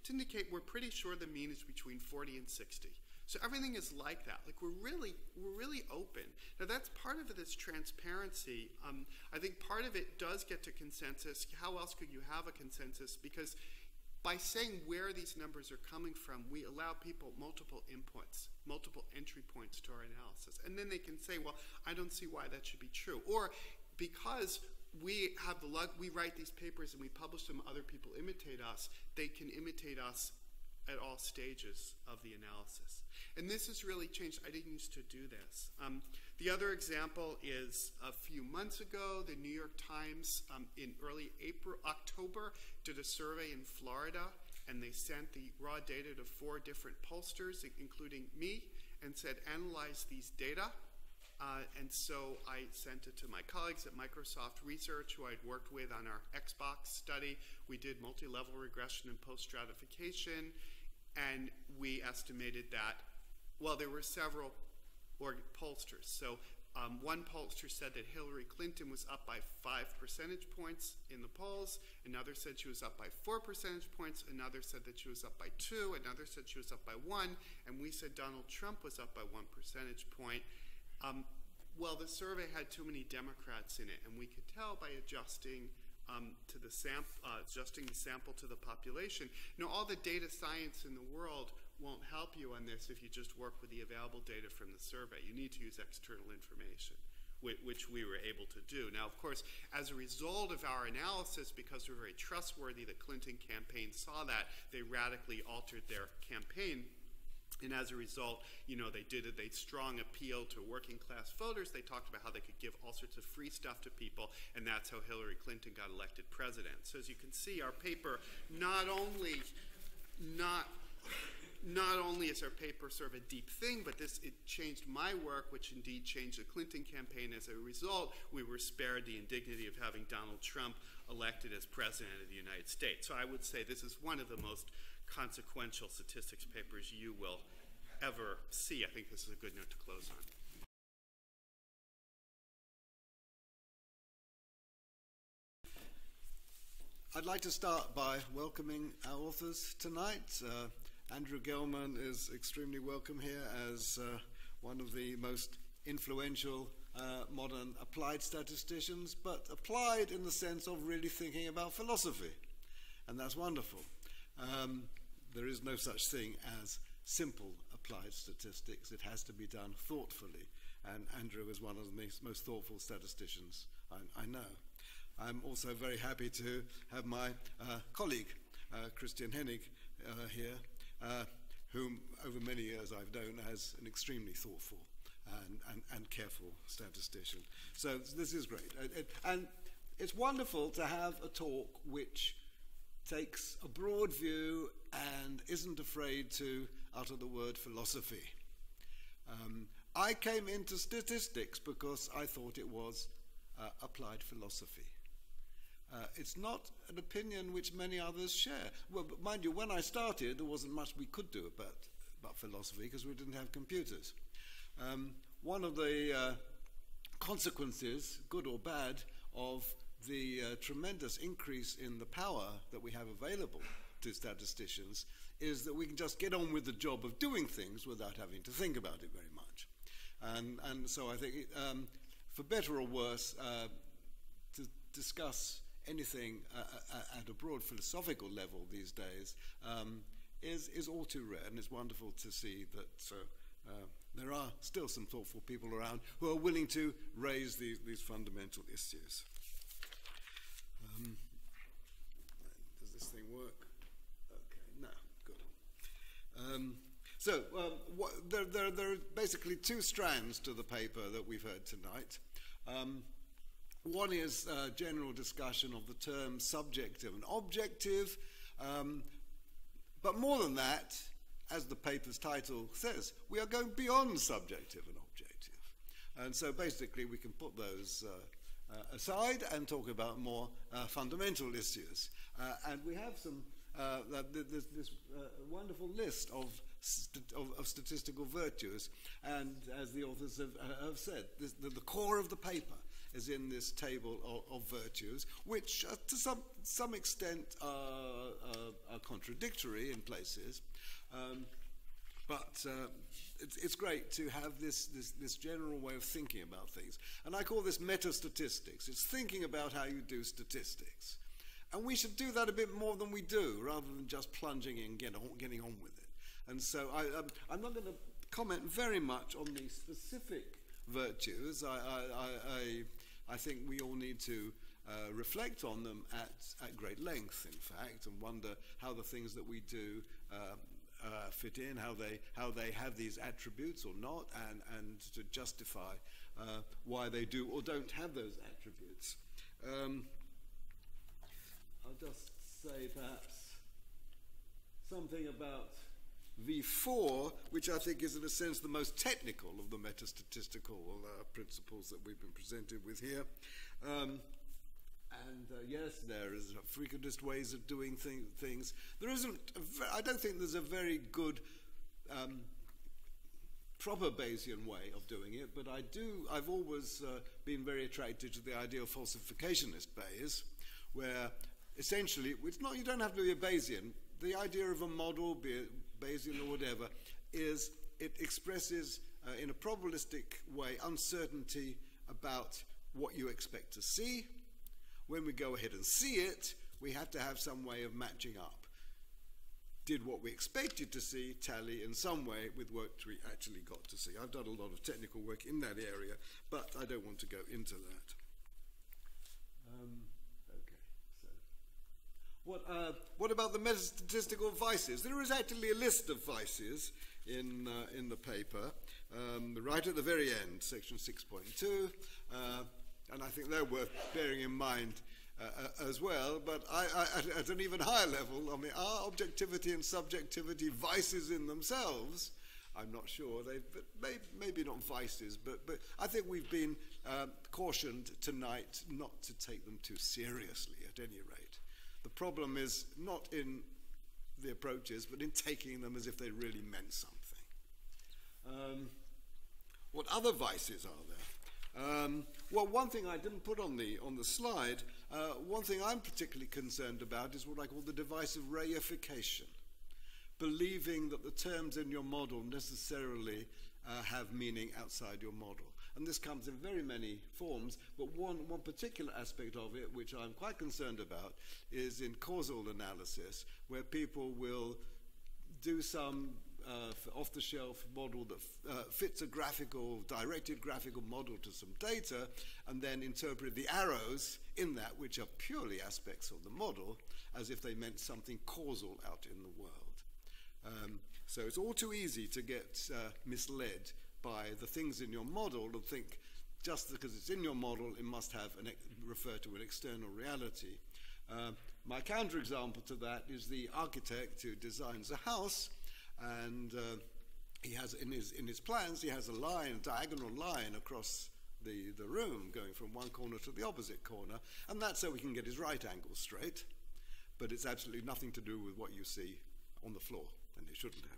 to indicate we're pretty sure the mean is between 40 and 60. So everything is like that. Like we're really open. Now that's part of this transparency. I think part of it does get to consensus. How else could you have a consensus? Because by saying where these numbers are coming from, we allow people multiple inputs, multiple entry points to our analysis. And then they can say, well, I don't see why that should be true. Or because we have the luck, we write these papers and we publish them, other people imitate us, they can imitate us at all stages of the analysis. And this has really changed. I didn't used to do this. The other example is a few months ago, the New York Times in early October did a survey in Florida, and they sent the raw data to 4 different pollsters, including me, and said, analyze these data. And so I sent it to my colleagues at Microsoft Research, who I'd worked with on our Xbox study. We did multi-level regression and post-stratification, and we estimated that, well, there were several pollsters. So one pollster said that Hillary Clinton was up by 5 percentage points in the polls. Another said she was up by 4 percentage points. Another said that she was up by 2. Another said she was up by 1. And we said Donald Trump was up by 1 percentage point. Well, the survey had too many Democrats in it, and we could tell by adjusting adjusting the sample to the population. Now, all the data science in the world won't help you on this if you just work with the available data from the survey. You need to use external information, which we were able to do. Now, of course, as a result of our analysis, because we're very trustworthy, the Clinton campaign saw that. They radically altered their campaign. And as a result, you know, they did a strong appeal to working class voters. They talked about how they could give all sorts of free stuff to people, and that's how Hillary Clinton got elected president. So as you can see, our paper not only is our paper sort of a deep thing, but it changed my work, which indeed changed the Clinton campaign. As a result, we were spared the indignity of having Donald Trump elected as president of the United States. So I would say this is one of the most consequential statistics papers you will ever see. I think this is a good note to close on. I'd like to start by welcoming our authors tonight. Andrew Gelman is extremely welcome here as one of the most influential modern applied statisticians, but applied in the sense of really thinking about philosophy, and that's wonderful. There is no such thing as simple applied statistics. It has to be done thoughtfully, and Andrew is one of the most thoughtful statisticians I know. I'm also very happy to have my colleague, Christian Hennig, here, whom over many years I've known as an extremely thoughtful and careful statistician. So this is great. And it's wonderful to have a talk which takes a broad view and isn't afraid to utter the word philosophy. I came into statistics because I thought it was applied philosophy. It's not an opinion which many others share. Well, but mind you, when I started, there wasn't much we could do about philosophy because we didn't have computers. One of the consequences, good or bad, of the tremendous increase in the power that we have available to statisticians is that we can just get on with the job of doing things without having to think about it very much. And so I think, for better or worse, to discuss anything at a broad philosophical level these days is all too rare, and it's wonderful to see that there are still some thoughtful people around who are willing to raise these fundamental issues. Does this thing work? Okay, no, good. There are basically two strands to the paper that we've heard tonight. One is a general discussion of the terms subjective and objective, but more than that, as the paper's title says, we are going beyond subjective and objective. And so basically we can put those aside and talk about more fundamental issues. And we have some this wonderful list of statistical virtues. And as the authors have said, the core of the paper is in this table of virtues, which to some extent are contradictory in places. But it's great to have this general way of thinking about things. And I call this meta-statistics. It's thinking about how you do statistics. And we should do that a bit more than we do, rather than just plunging in and getting on with it. And so I'm not going to comment very much on the specific virtues. I think we all need to reflect on them at great length, in fact, and wonder how the things that we do fit in, how they have these attributes or not, and to justify why they do or don't have those attributes. I'll just say perhaps something about V4, which I think is in a sense the most technical of the metastatistical principles that we've been presented with here. Yes, there is frequentist ways of doing things. There isn't, I don't think there's a very good proper Bayesian way of doing it, but I've always been very attracted to the idea of falsificationist Bayes, where essentially, you don't have to be a Bayesian. The idea of a model, be it Bayesian or whatever, is it expresses in a probabilistic way uncertainty about what you expect to see. When we go ahead and see it, we have to have some way of matching up. Did what we expected to see tally in some way with what we actually got to see? I've done a lot of technical work in that area, but I don't want to go into that. What about the metastatistical vices? There is actually a list of vices in the paper, right at the very end, section 6.2, and I think they're worth bearing in mind as well, but at an even higher level, I mean, are objectivity and subjectivity vices in themselves? I'm not sure, maybe not vices, but I think we've been cautioned tonight not to take them too seriously, at any rate. The problem is not in the approaches, but in taking them as if they really meant something. What other vices are there? Well, one thing I didn't put on the slide, one thing I'm particularly concerned about is what I call the divisive reification, believing that the terms in your model necessarily have meaning outside your model. And this comes in very many forms, but one particular aspect of it, which I'm quite concerned about, is in causal analysis, where people will do some off-the-shelf model that fits a graphical, directed graphical model to some data, and then interpret the arrows in that, which are purely aspects of the model, as if they meant something causal out in the world. So it's all too easy to get misled by the things in your model and think just because it's in your model, it must have an refer to an external reality. My counterexample to that is the architect who designs a house, and he has in his plans, he has a line, a diagonal line across the room going from one corner to the opposite corner, and that's so he can get his right angle straight, but it's absolutely nothing to do with what you see on the floor, and it shouldn't have.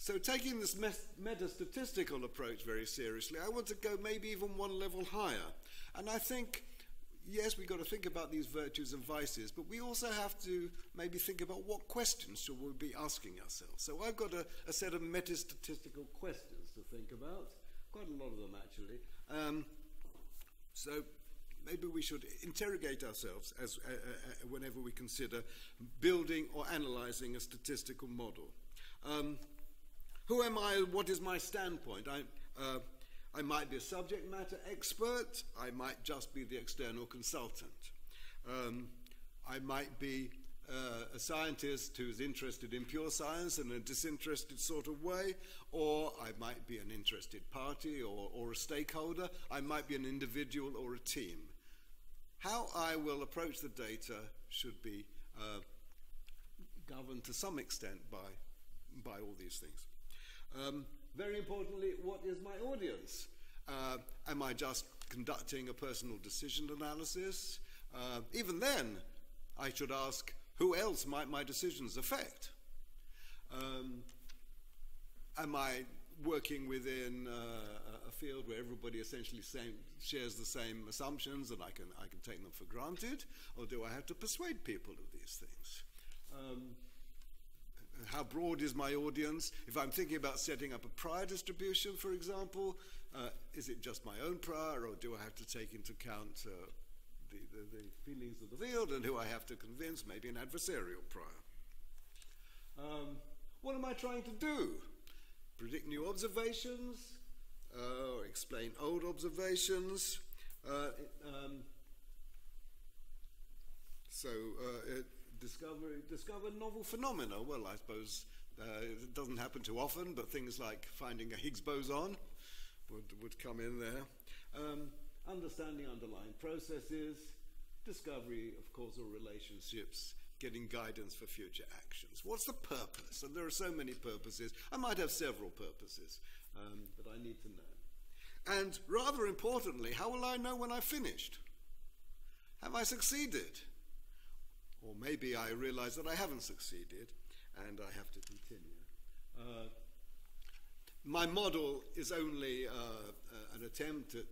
So taking this metastatistical approach very seriously, I want to go maybe even one level higher. And I think, yes, we've got to think about these virtues and vices, but we also have to maybe think about what questions should we be asking ourselves. So I've got a set of metastatistical questions to think about, quite a lot of them actually. So maybe we should interrogate ourselves as, whenever we consider building or analyzing a statistical model. Who am I? What is my standpoint? I might be a subject matter expert. I might just be the external consultant. I might be a scientist who's interested in pure science in a disinterested sort of way, or I might be an interested party or a stakeholder. I might be an individual or a team. How I will approach the data should be governed to some extent by all these things. Very importantly, what is my audience? Am I just conducting a personal decision analysis? Even then, I should ask, who else might my decisions affect? Am I working within a field where everybody essentially shares the same assumptions and I can take them for granted? Or do I have to persuade people of these things? How broad is my audience? If I'm thinking about setting up a prior distribution, for example, is it just my own prior, or do I have to take into account the feelings of the field and who I have to convince, maybe an adversarial prior? What am I trying to do? Predict new observations, or explain old observations? Discover novel phenomena. Well, I suppose it doesn't happen too often, but things like finding a Higgs boson would come in there. Understanding underlying processes, discovery of causal relationships, getting guidance for future actions. What's the purpose? And there are so many purposes. I might have several purposes, but I need to know. And rather importantly, how will I know when I've finished? Have I succeeded? Or maybe I realize that I haven't succeeded and I have to continue. My model is only an attempt at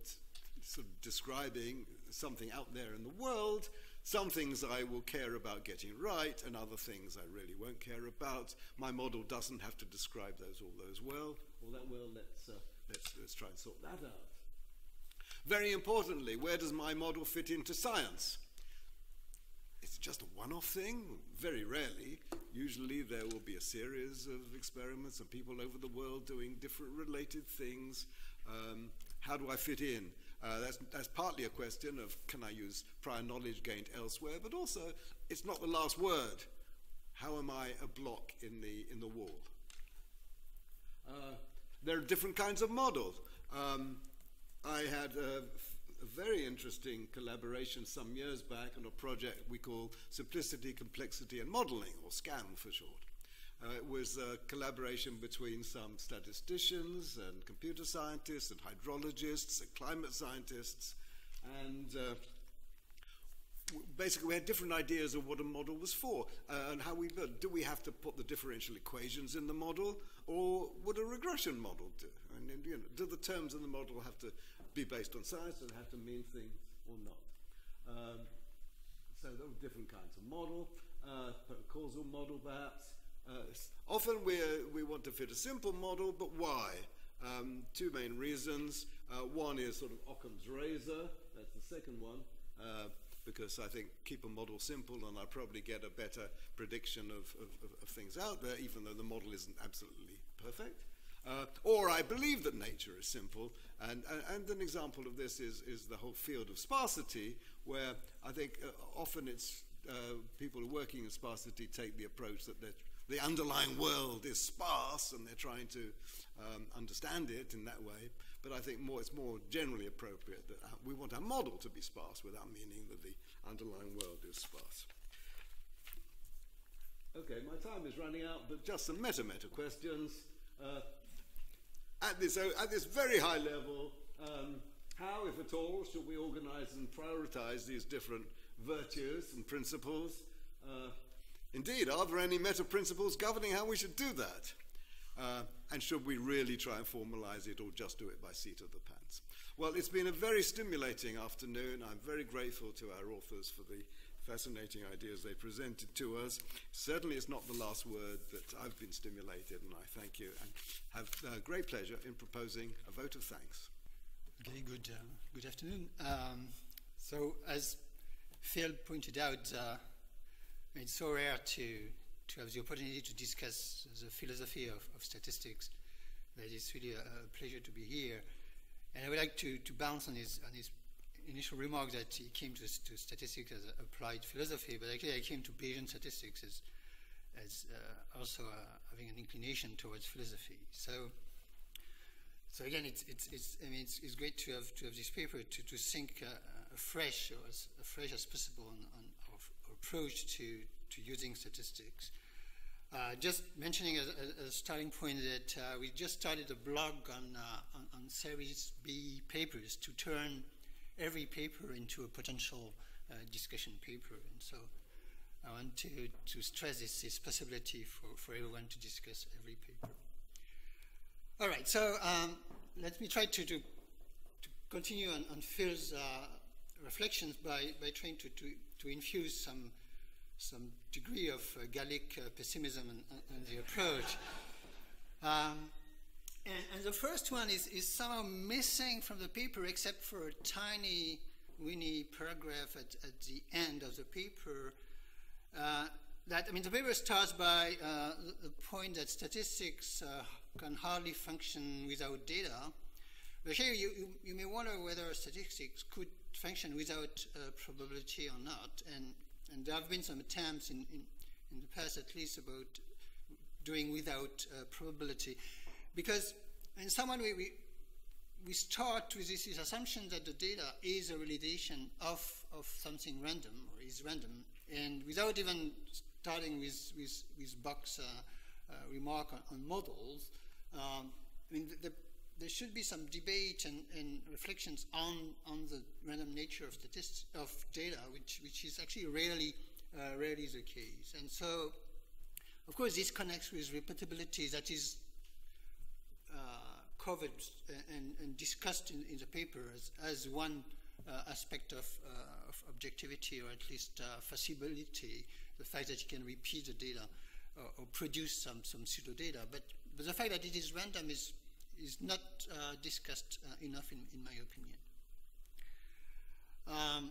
sort of describing something out there in the world. Some things I will care about getting right and other things I really won't care about. My model doesn't have to describe all that well. Let's try and sort that out. Very importantly, where does my model fit into science? It's just a one-off thing, very rarely. Usually there will be a series of experiments and people over the world doing different related things. How do I fit in? That's partly a question of, can I use prior knowledge gained elsewhere? But also, it's not the last word. How am I a block in the wall? There are different kinds of models. I had a very interesting collaboration some years back on a project we call Simplicity, Complexity and Modeling, or SCAM for short. It was a collaboration between some statisticians and computer scientists and hydrologists and climate scientists, and basically we had different ideas of what a model was for and how we built. Do we have to put the differential equations in the model, or would a regression model do? And you know, do the terms in the model have to be based on science and have to mean things or not? So there were different kinds of model, causal model perhaps. Often we want to fit a simple model, but why? Two main reasons. One is sort of Occam's razor. That's the second one, because I think keep a model simple and I'll probably get a better prediction of things out there, even though the model isn't absolutely perfect. Or I believe that nature is simple, and an example of this is the whole field of sparsity, where I think often it's people who are working in sparsity take the approach that the underlying world is sparse and they're trying to understand it in that way. But I think it's more generally appropriate that we want our model to be sparse without meaning that the underlying world is sparse. Okay, my time is running out, but just some meta-meta questions. At this very high level, how, if at all, should we organize and prioritize these different virtues and principles? Indeed, are there any meta-principles governing how we should do that? And should we really try and formalize it or just do it by seat of the pants? Well, it's been a very stimulating afternoon. I'm very grateful to our authors for the fascinating ideas they presented to us. Certainly it's not the last word, but I've been stimulated and I thank you and have great pleasure in proposing a vote of thanks. Okay, good afternoon. So as Phil pointed out, it's so rare to have the opportunity to discuss the philosophy of statistics that it's really a pleasure to be here. And I would like to bounce on his initial remark that he came to statistics as applied philosophy, but actually I came to Bayesian statistics as also having an inclination towards philosophy. So again, it's great to have this paper to think afresh or as possible on our approach to using statistics. Just mentioning as a starting point that we just started a blog on Series B papers to turn every paper into a potential discussion paper. And so I want to stress this possibility for everyone to discuss every paper. All right, so let me try to continue on Phil's reflections by trying to infuse some degree of Gallic pessimism in the approach. And the first one is somehow missing from the paper except for a tiny, weeny paragraph at the end of the paper. The paper starts by the point that statistics can hardly function without data. But here you may wonder whether statistics could function without probability or not. And there have been some attempts in the past, at least, about doing without probability. Because in some way we start with this assumption that the data is a realization of something random or is random, and without even starting with Buck's remark on models, there should be some debate and reflections on the random nature of data, which is actually rarely the case. And so, of course, this connects with repeatability that is covered and discussed in the paper as one aspect of objectivity, or at least feasibility, the fact that you can repeat the data or produce some pseudo data. But the fact that it is random is not discussed enough in my opinion.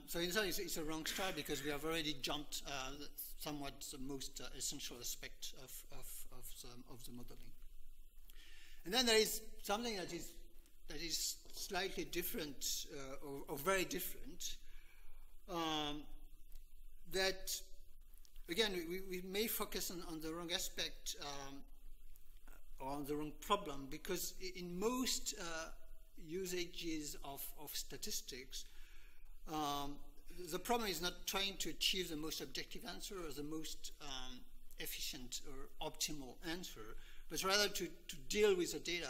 So in fact, it's a wrong start because we have already jumped somewhat the most essential aspect of the modeling. And then there is something that is slightly different or very different. That again we may focus on the wrong aspect or on the wrong problem, because in most usages of statistics, the problem is not trying to achieve the most objective answer or the most efficient or optimal answer, but rather to deal with the data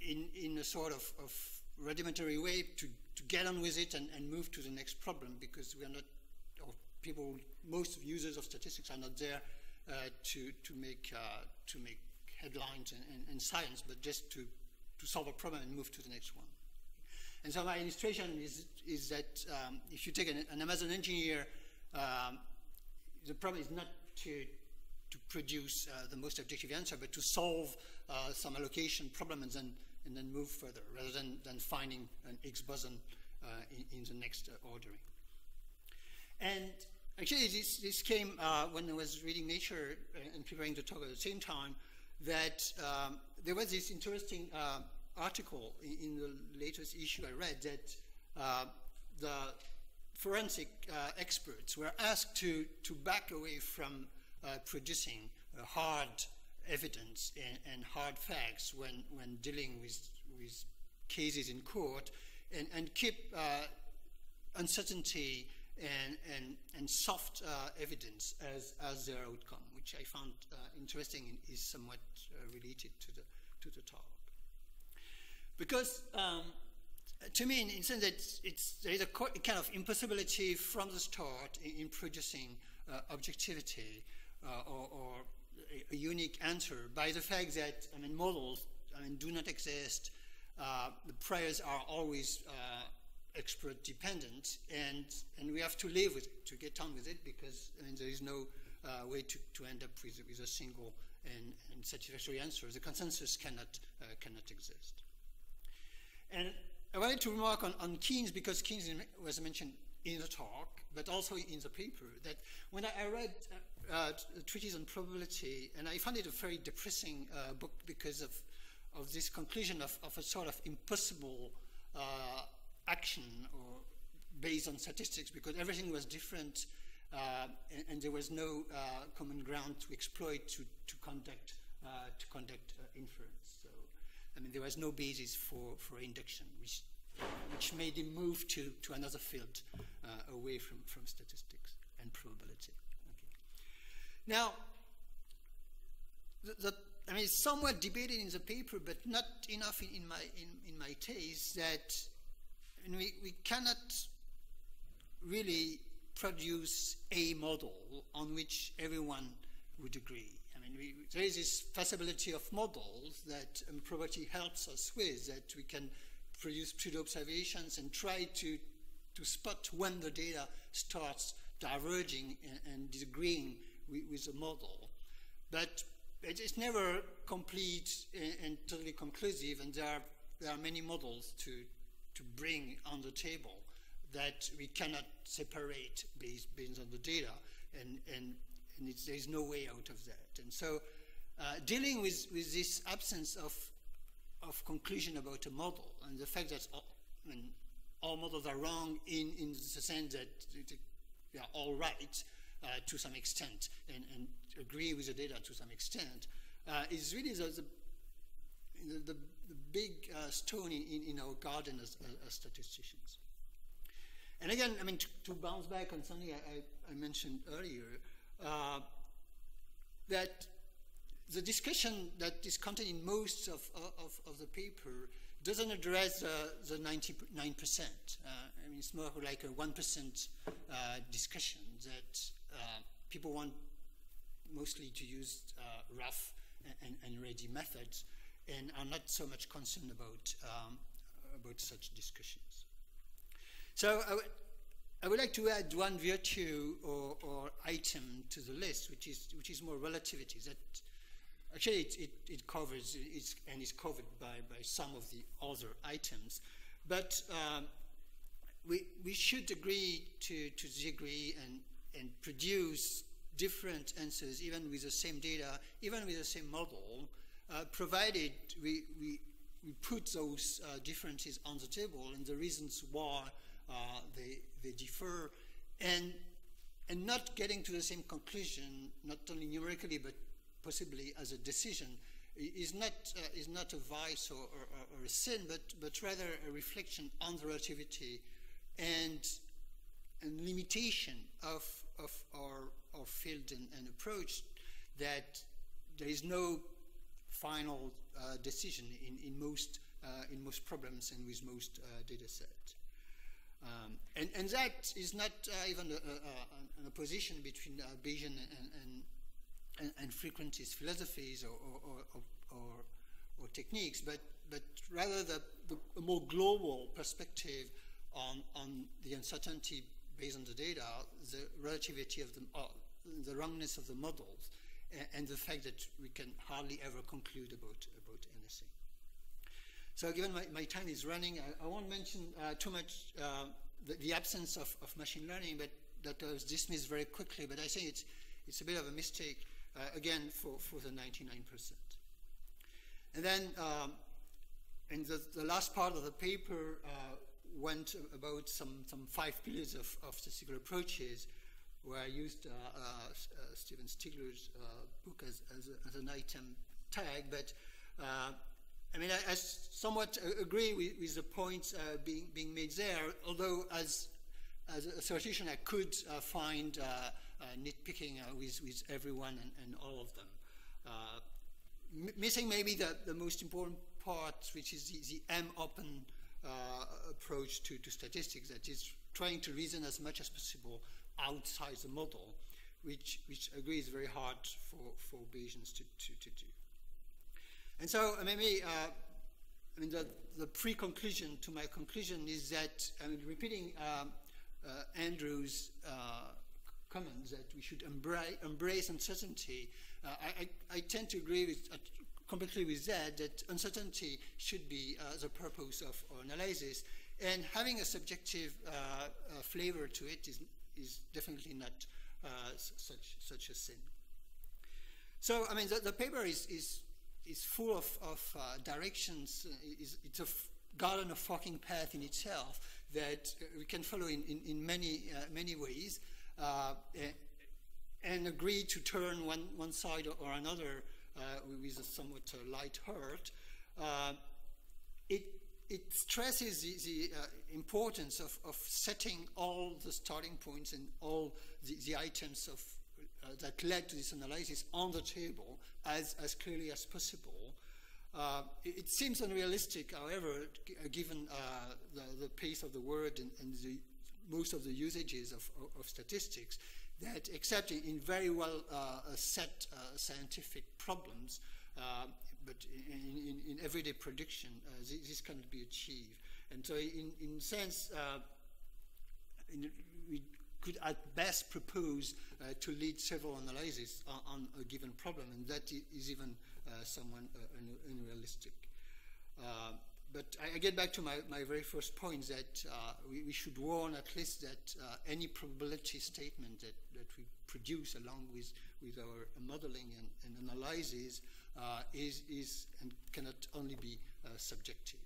in a sort of rudimentary way to get on with it and move to the next problem, because we are not, or most users of statistics are not there to make headlines and science, but just to solve a problem and move to the next one. And so my illustration is that if you take an Amazon engineer, the problem is not to produce the most objective answer, but to solve some allocation problem and then move further, rather than finding an Higgs boson in the next ordering. And actually, this came when I was reading Nature and preparing the talk at the same time, that there was this interesting article in the latest issue I read that the forensic experts were asked to back away from producing hard evidence and hard facts when dealing with cases in court, and keep uncertainty and soft evidence as their outcome, which I found interesting and is somewhat related to the talk. Because to me, in the sense that there is a kind of impossibility from the start in producing objectivity or a unique answer by the fact that, I mean, models, I mean, do not exist. The priors are always expert dependent, and we have to live with it, to get on with it, because I mean, there is no way to end up with a single and satisfactory answer. The consensus cannot exist. And I wanted to remark on Keynes, because Keynes was mentioned in the talk, but also in the paper, that when I read the treatise on probability, and I found it a very depressing book because of this conclusion of a sort of impossible action or based on statistics, because everything was different and there was no common ground to exploit to conduct inference. So, I mean, there was no basis for induction, which made him move to another field away from statistics and probability. Okay. Now, I mean, it's somewhat debated in the paper, but not enough in my taste, that and we cannot really produce a model on which everyone would agree. I mean, there is this possibility of models that probability helps us with, that we can produce pseudo-observations and try to spot when the data starts diverging and disagreeing with the model. But it's never complete and totally conclusive, and there are many models to bring on the table that we cannot separate based on the data, and there's no way out of that. And so dealing with this absence of conclusion about a model, and the fact that all models are wrong in the sense that they are all right to some extent, and agree with the data to some extent, is really the big stone in our garden as statisticians. And again, I mean, to bounce back on something I mentioned earlier, that the discussion that is contained in most of the paper doesn't address the 99%. I mean, it's more like a 1% discussion that people want mostly to use rough and ready methods, and are not so much concerned about such discussions. So I would like to add one virtue or item to the list, which is more relativity. That actually it covers and is covered by some of the other items, but we should agree to disagree and produce different answers, even with the same data, even with the same model. Provided we put those differences on the table and the reasons why they differ, and not getting to the same conclusion, not only numerically but possibly as a decision, is not a vice or a sin, but rather a reflection on the relativity and limitation of our field and approach, that there is no final decision in most problems and with most data set. And that is not even an opposition between Bayesian and and frequentist philosophies or techniques, but rather a more global perspective on the uncertainty based on the data, the relativity of the wrongness of the models, and the fact that we can hardly ever conclude about anything. So given my time is running, I won't mention too much the absence of machine learning, but that was dismissed very quickly, but I think it's a bit of a mistake, again, for the 99%. And then in the last part of the paper went about some 5 pillars of statistical approaches, where I used Steven Stigler's book as an item tag, but I mean, I somewhat agree with the points being made there, although as a theoretician, I could find nitpicking with everyone and all of them. Missing maybe the most important part, which is the M-open approach to statistics, that is trying to reason as much as possible outside the model, which I agree is very hard for Bayesians to do. And so maybe the pre-conclusion to my conclusion is that, I mean, repeating Andrew's comments that we should embrace uncertainty, I tend to agree with, completely with that uncertainty should be the purpose of our analysis, and having a subjective flavor to it is definitely not such a sin. So I mean the paper is full of directions. It's a garden of forking path in itself that we can follow in many ways and agree to turn one side or another with a somewhat light heart. It stresses the importance of setting all the starting points and all the items of that led to this analysis on the table as clearly as possible. It seems unrealistic, however, given the pace of the word and the most of the usages of statistics, that except in very well set scientific problems, but in everyday prediction, this cannot be achieved. And so in sense, we could at best propose to lead several analyses on a given problem, and that is even somewhat unrealistic. But I get back to my very first point that we should warn at least that any probability statement that we produce along with our modeling and analyses is and cannot only be subjective.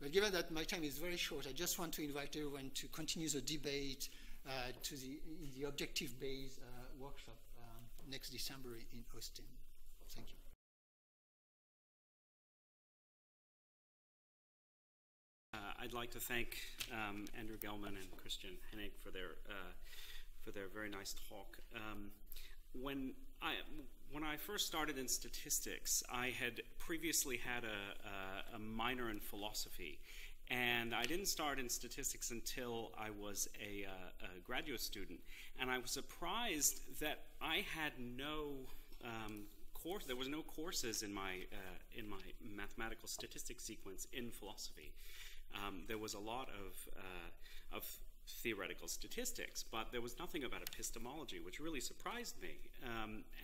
But given that my time is very short, I just want to invite everyone to continue the debate to the objective-based workshop next December in Austin. Thank you. I'd like to thank Andrew Gelman and Christian Hennig for their very nice talk. When I first started in statistics, I had previously had a minor in philosophy, and I didn't start in statistics until I was a graduate student. And I was surprised that I had no course. There was no courses in my mathematical statistics sequence in philosophy. There was a lot of theoretical statistics, but there was nothing about epistemology, which really surprised me.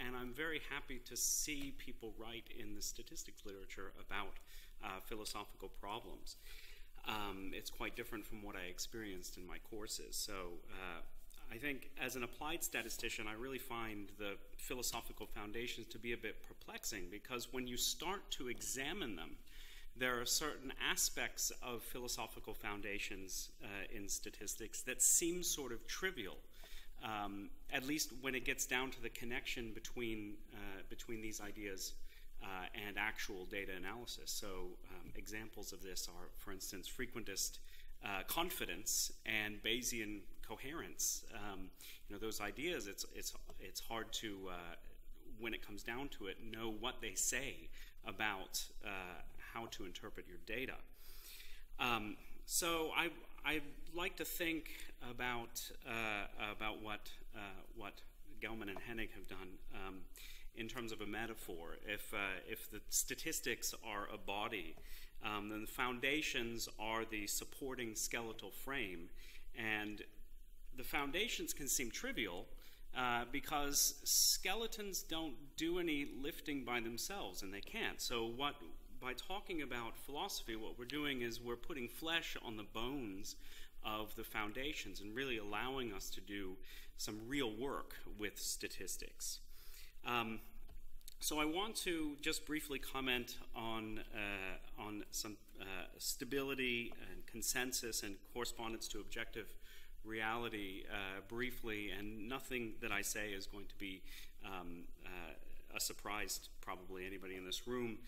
And I'm very happy to see people write in the statistics literature about philosophical problems. It's quite different from what I experienced in my courses. So I think as an applied statistician, I really find the philosophical foundations to be a bit perplexing, because when you start to examine them, there are certain aspects of philosophical foundations in statistics that seem sort of trivial, at least when it gets down to the connection between these ideas and actual data analysis. So examples of this are, for instance, frequentist confidence and Bayesian coherence. You know, those ideas, it's hard to, when it comes down to it, know what they say about how to interpret your data. So I like to think about what Gelman and Hennig have done in terms of a metaphor. If the statistics are a body, then the foundations are the supporting skeletal frame. And the foundations can seem trivial because skeletons don't do any lifting by themselves, and they can't. So what, by talking about philosophy, what we're doing is we're putting flesh on the bones of the foundations and really allowing us to do some real work with statistics. So I want to just briefly comment on some stability and consensus and correspondence to objective reality briefly, and nothing that I say is going to be a surprise to probably anybody in this room.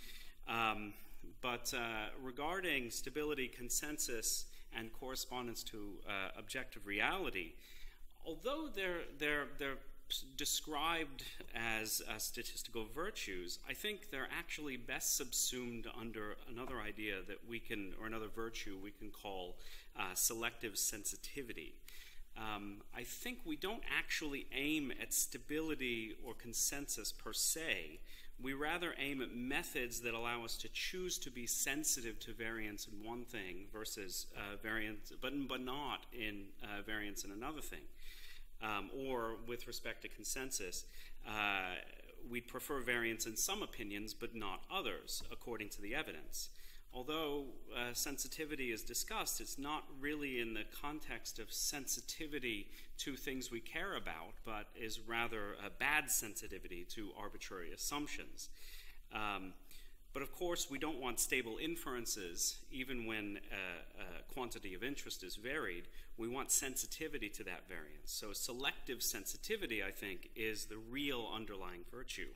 But regarding stability, consensus, and correspondence to objective reality, although they're described as statistical virtues, I think they're actually best subsumed under another idea that we can, or another virtue we can call selective sensitivity. I think we don't actually aim at stability or consensus per se. We rather aim at methods that allow us to choose to be sensitive to variance in one thing versus variance, but not in variance in another thing. Or with respect to consensus, we'd prefer variance in some opinions but not others, according to the evidence. Although sensitivity is discussed, it's not really in the context of sensitivity to things we care about, but is rather a bad sensitivity to arbitrary assumptions. But of course, we don't want stable inferences, even when quantity of interest is varied. We want sensitivity to that variance. So selective sensitivity, I think, is the real underlying virtue.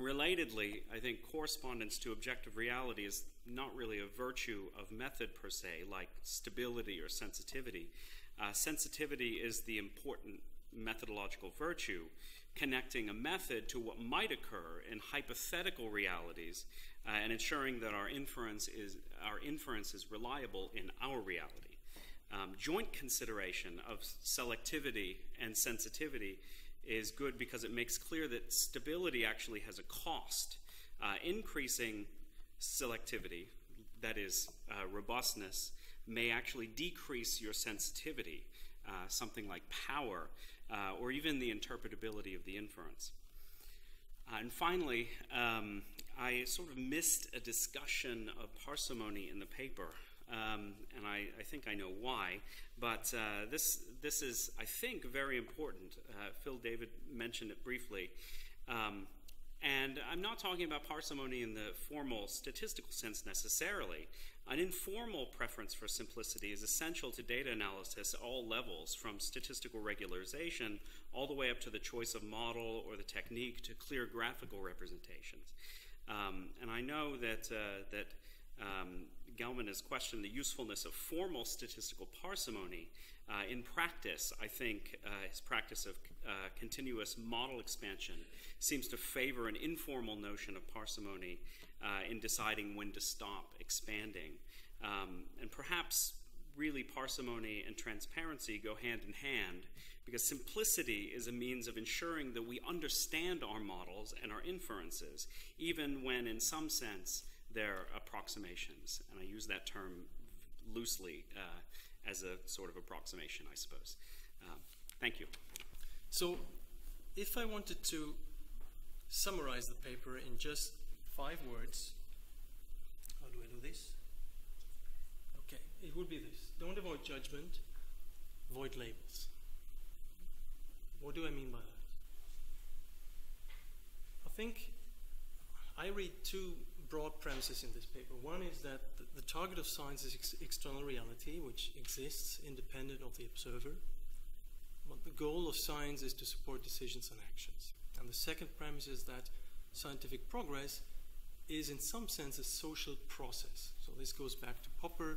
Relatedly, I think correspondence to objective reality is not really a virtue of method per se, like stability or sensitivity. Sensitivity is the important methodological virtue, connecting a method to what might occur in hypothetical realities and ensuring that our inference is reliable in our reality. Joint consideration of selectivity and sensitivity is good because it makes clear that stability actually has a cost. Increasing selectivity, that is robustness, may actually decrease your sensitivity, something like power, or even the interpretability of the inference. And finally, I sort of missed a discussion of parsimony in the paper, and I think I know why, but this is, I think, very important. Phil David mentioned it briefly. And I'm not talking about parsimony in the formal statistical sense necessarily. An informal preference for simplicity is essential to data analysis at all levels, from statistical regularization all the way up to the choice of model or the technique to clear graphical representations. And I know that, Gelman has questioned the usefulness of formal statistical parsimony. In practice, I think his practice of continuous model expansion seems to favor an informal notion of parsimony in deciding when to stop expanding. And perhaps really parsimony and transparency go hand in hand, because simplicity is a means of ensuring that we understand our models and our inferences, even when in some sense their approximations, and I use that term loosely as a sort of approximation, I suppose. Thank you. So if I wanted to summarize the paper in just 5 words, how do I do this? Okay, it would be this: don't avoid judgment, avoid labels. What do I mean by that? I think I read 2 broad premises in this paper. One is that the target of science is external reality, which exists independent of the observer, but the goal of science is to support decisions and actions. And the second premise is that scientific progress is in some sense a social process. So this goes back to Popper,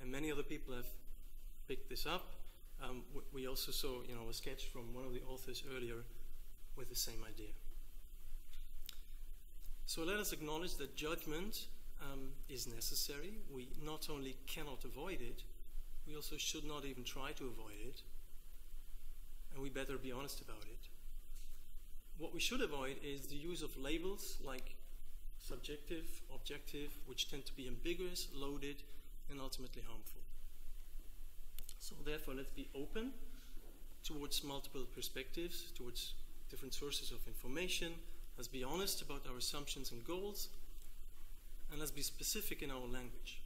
and many other people have picked this up. We also saw, you know, a sketch from one of the authors earlier with the same idea. So let us acknowledge that judgment is necessary. We not only cannot avoid it, we also should not even try to avoid it. And we better be honest about it. What we should avoid is the use of labels like subjective, objective, which tend to be ambiguous, loaded, and ultimately harmful. So therefore, let's be open towards multiple perspectives, towards different sources of information. Let's be honest about our assumptions and goals, and let's be specific in our language.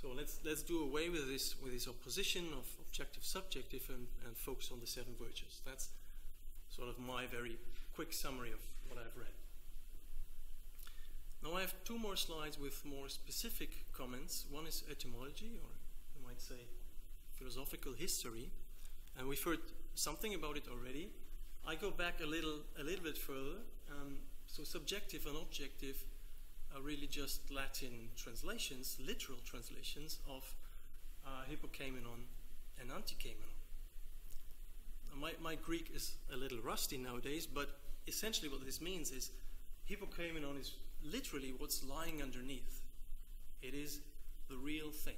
So let's do away with this opposition of objective, subjective, and focus on the seven virtues. That's sort of my very quick summary of what I've read. Now I have two more slides with more specific comments. One is etymology, or you might say philosophical history, and we've heard something about it already. I go back a little bit further. So subjective and objective are really just Latin translations, literal translations of hypokamenon and antikamenon. My Greek is a little rusty nowadays, but essentially what this means is hypokamenon is literally what's lying underneath. It is the real thing.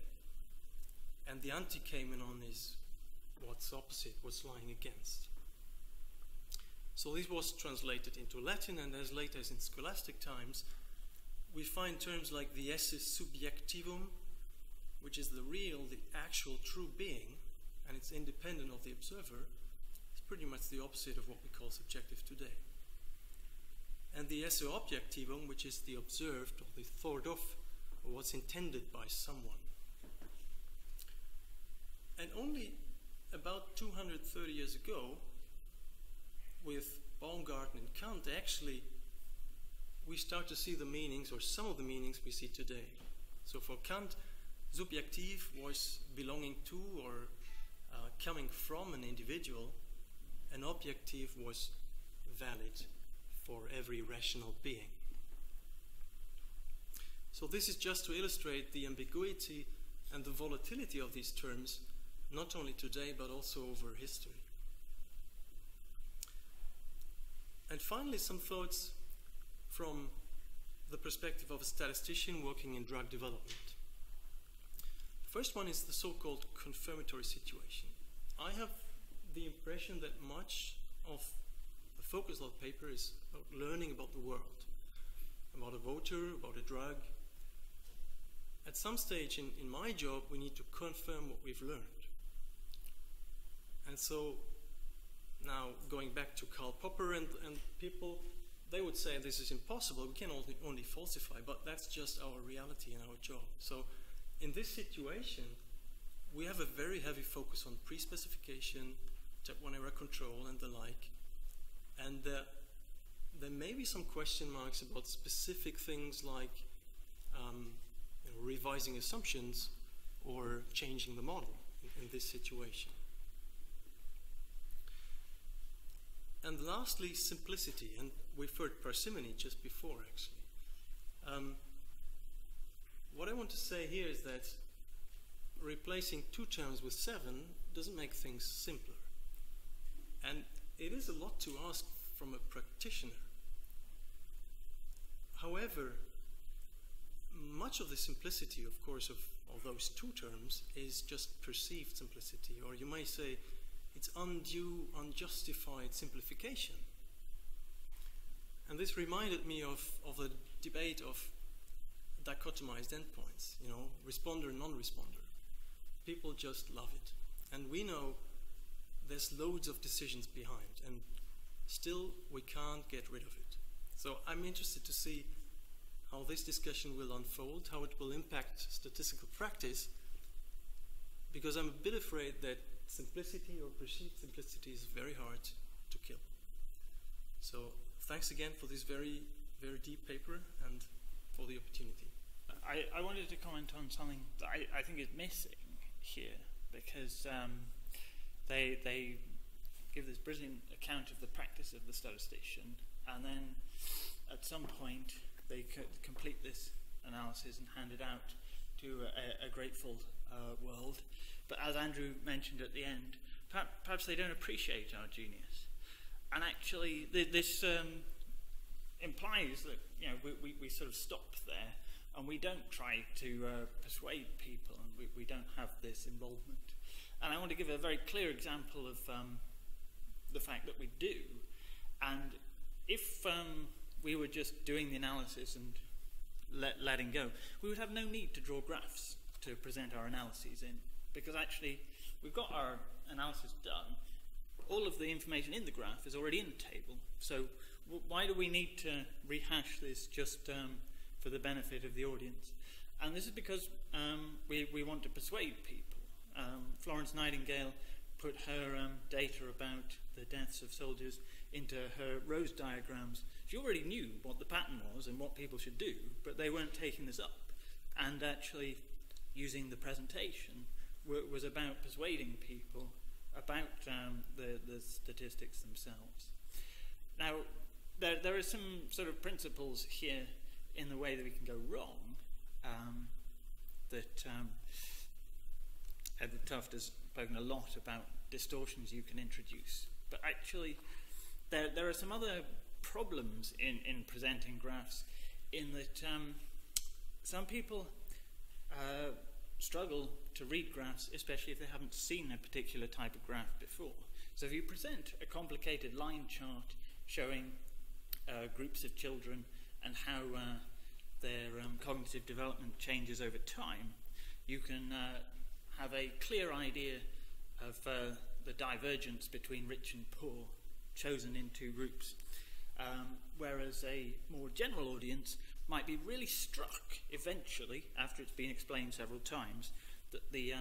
And the antikamenon is what's opposite, what's lying against. So this was translated into Latin, and as late as in scholastic times, we find terms like the esse subjectivum, which is the real, the actual, true being, and it's independent of the observer. It's pretty much the opposite of what we call subjective today. And the esse objectivum, which is the observed, or the thought of, or what's intended by someone. And only about 230 years ago, with Baumgarten and Kant, actually, we start to see the meanings, or some of the meanings we see today. So for Kant, subjective was belonging to or coming from an individual, and objective was valid for every rational being. So this is just to illustrate the ambiguity and the volatility of these terms, not only today, but also over history. And finally, some thoughts from the perspective of a statistician working in drug development. The first one is the so-called confirmatory situation. I have the impression that much of the focus of the paper is about learning about the world, about a voter, about a drug. At some stage in my job, we need to confirm what we've learned. And so, now, going back to Karl Popper and people, they would say this is impossible, we can only falsify, but that's just our reality and our job. So in this situation, we have a very heavy focus on pre-specification, type 1 error control, and the like. And there may be some question marks about specific things like revising assumptions or changing the model in this situation. And lastly, simplicity, and we've heard parsimony just before, actually. What I want to say here is that replacing two terms with seven doesn't make things simpler. And it is a lot to ask from a practitioner. However, much of the simplicity, of course, of those two terms is just perceived simplicity, or you may say, it's undue, unjustified simplification. And this reminded me of the debate of dichotomized endpoints, you know, responder, non-responder. People just love it. And we know there's loads of decisions behind, and still we can't get rid of it. So I'm interested to see how this discussion will unfold, how it will impact statistical practice, because I'm a bit afraid that simplicity or perceived simplicity is very hard to kill. So thanks again for this very, very deep paper and for the opportunity. I wanted to comment on something that I think is missing here, because they give this brilliant account of the practice of the statistician, and then at some point they complete this analysis and hand it out to a grateful world. But as Andrew mentioned at the end, perhaps they don't appreciate our genius. And actually, this implies that, you know, we sort of stop there, and we don't try to persuade people, and we don't have this involvement. And I want to give a very clear example of the fact that we do. And if we were just doing the analysis and letting go, we would have no need to draw graphs to present our analyses in, because actually we've got our analysis done. All of the information in the graph is already in the table. So why do we need to rehash this just for the benefit of the audience? And this is because we want to persuade people. Florence Nightingale put her data about the deaths of soldiers into her rose diagrams. She already knew what the pattern was and what people should do, but they weren't taking this up. And actually using the presentation was about persuading people about the statistics themselves. Now, there are some sort of principles here in the way that we can go wrong that Edward Tufte has spoken a lot about distortions you can introduce. But actually, there are some other problems in presenting graphs, in that some people struggle to read graphs, especially if they haven't seen a particular type of graph before. So if you present a complicated line chart showing groups of children and how their cognitive development changes over time, you can have a clear idea of the divergence between rich and poor chosen into groups. Whereas a more general audience might be really struck eventually, after it's been explained several times, that the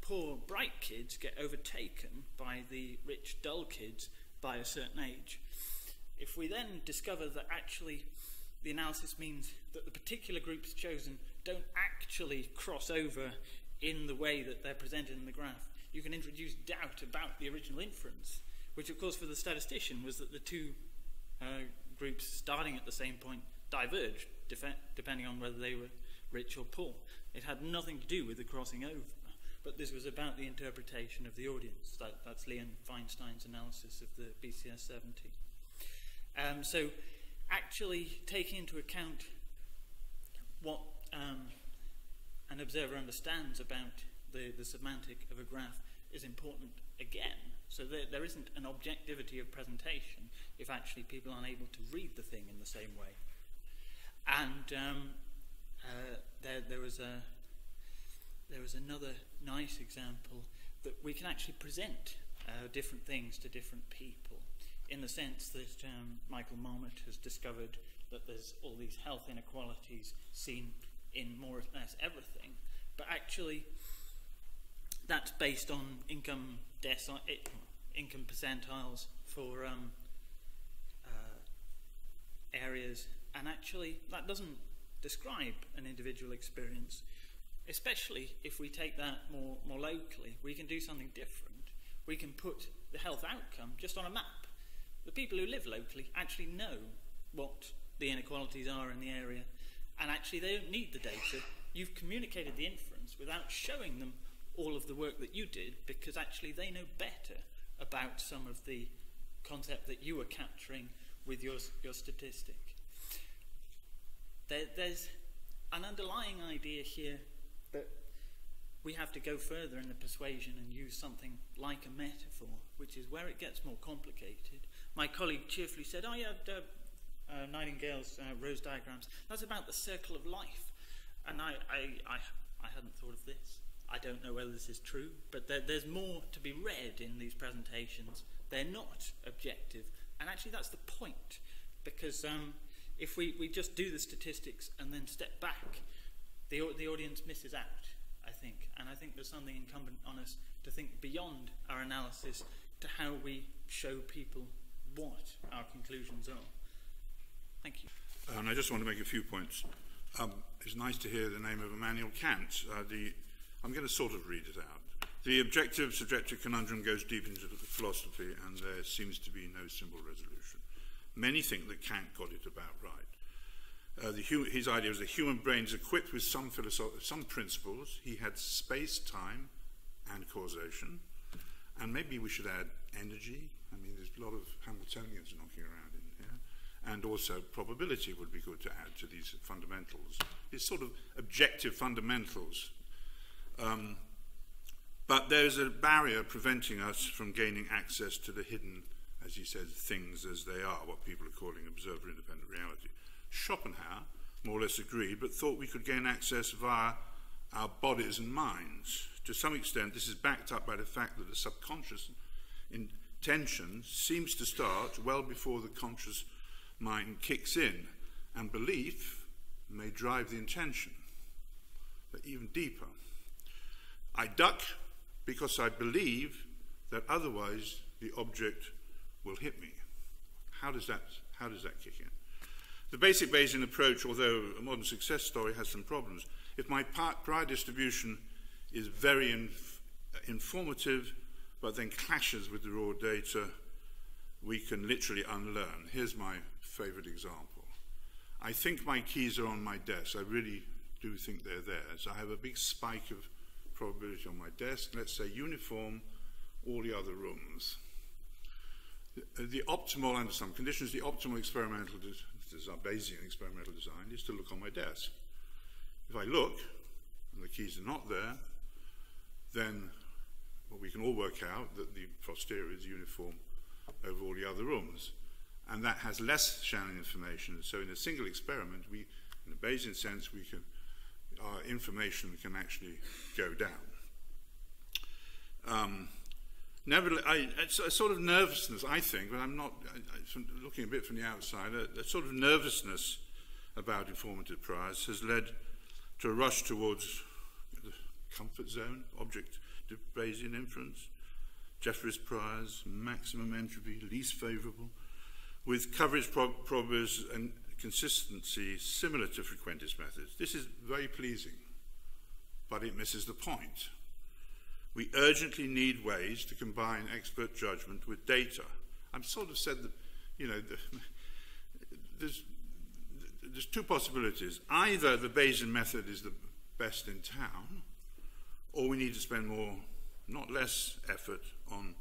poor bright kids get overtaken by the rich dull kids by a certain age. If we then discover that actually the analysis means that the particular groups chosen don't actually cross over in the way that they're presented in the graph, you can introduce doubt about the original inference, which of course for the statistician was that the two groups starting at the same point diverged depending on whether they were rich or poor. It had nothing to do with the crossing over, but this was about the interpretation of the audience. That's Leon Feinstein's analysis of the BCS 70. So actually taking into account what an observer understands about the semantic of a graph is important again. So there isn't an objectivity of presentation if actually people aren't able to read the thing in the same way. And there was another nice example that we can actually present different things to different people, in the sense that Michael Marmot has discovered that there's all these health inequalities seen in more or less everything, but actually that's based on income percentiles for areas, and actually that doesn't describe an individual experience, especially if we take that more locally. We can do something different. We can put the health outcome just on a map. The people who live locally actually know what the inequalities are in the area, and actually they don't need the data. You've communicated the inference without showing them all of the work that you did, because actually they know better about some of the concept that you were capturing with your statistic. There's an underlying idea here that we have to go further in the persuasion and use something like a metaphor, which is where it gets more complicated. My colleague cheerfully said, "Oh yeah, Nightingale's rose diagrams, that's about the circle of life," and I hadn't thought of this. I don't know whether this is true, but there's more to be read in these presentations. They're not objective, and actually that's the point, because if we just do the statistics and then step back, the audience misses out, I think. And I think there's something incumbent on us to think beyond our analysis to how we show people what our conclusions are. Thank you. I just want to make a few points. It's nice to hear the name of Immanuel Kant. I'm going to sort of read it out. The objective-subjective conundrum goes deep into the philosophy, and there seems to be no simple resolution. Many think that Kant got it about right. His idea was the human brain is equipped with some principles. He had space, time, and causation. And maybe we should add energy. I mean, there's a lot of Hamiltonians knocking around in here. And also probability would be good to add to these fundamentals. It's sort of objective fundamentals. But there's a barrier preventing us from gaining access to the hidden, as he said, things as they are, what people are calling observer-independent reality. Schopenhauer more or less agreed, but thought we could gain access via our bodies and minds. To some extent, this is backed up by the fact that the subconscious intention seems to start well before the conscious mind kicks in, and belief may drive the intention, but even deeper. I duck because I believe that otherwise the object will hit me. How does that kick in? The basic Bayesian approach, although a modern success story, has some problems. If my prior distribution is very informative, but then clashes with the raw data, we can literally unlearn. Here's my favorite example. I think my keys are on my desk. I really do think they're there. So I have a big spike of probability on my desk. Let's say uniform, all the other rooms. The optimal, under some conditions, the optimal experimental design, Bayesian experimental design, is to look on my desk. If I look, and the keys are not there, then well, we can all work out that the posterior is uniform over all the other rooms. And that has less Shannon information. So in a single experiment, we, in a Bayesian sense, we can, our information can actually go down. Nevertheless, it's a sort of nervousness, I think, but I'm not, looking a bit from the outside, a sort of nervousness about informative priors has led to a rush towards the comfort zone, object to Bayesian inference, Jeffreys priors, maximum entropy, least favorable, with coverage probabilities and consistency similar to frequentist methods. This is very pleasing, but it misses the point. We urgently need ways to combine expert judgment with data. I've sort of said that, you know, there's two possibilities. Either the Bayesian method is the best in town, or we need to spend more, not less, effort on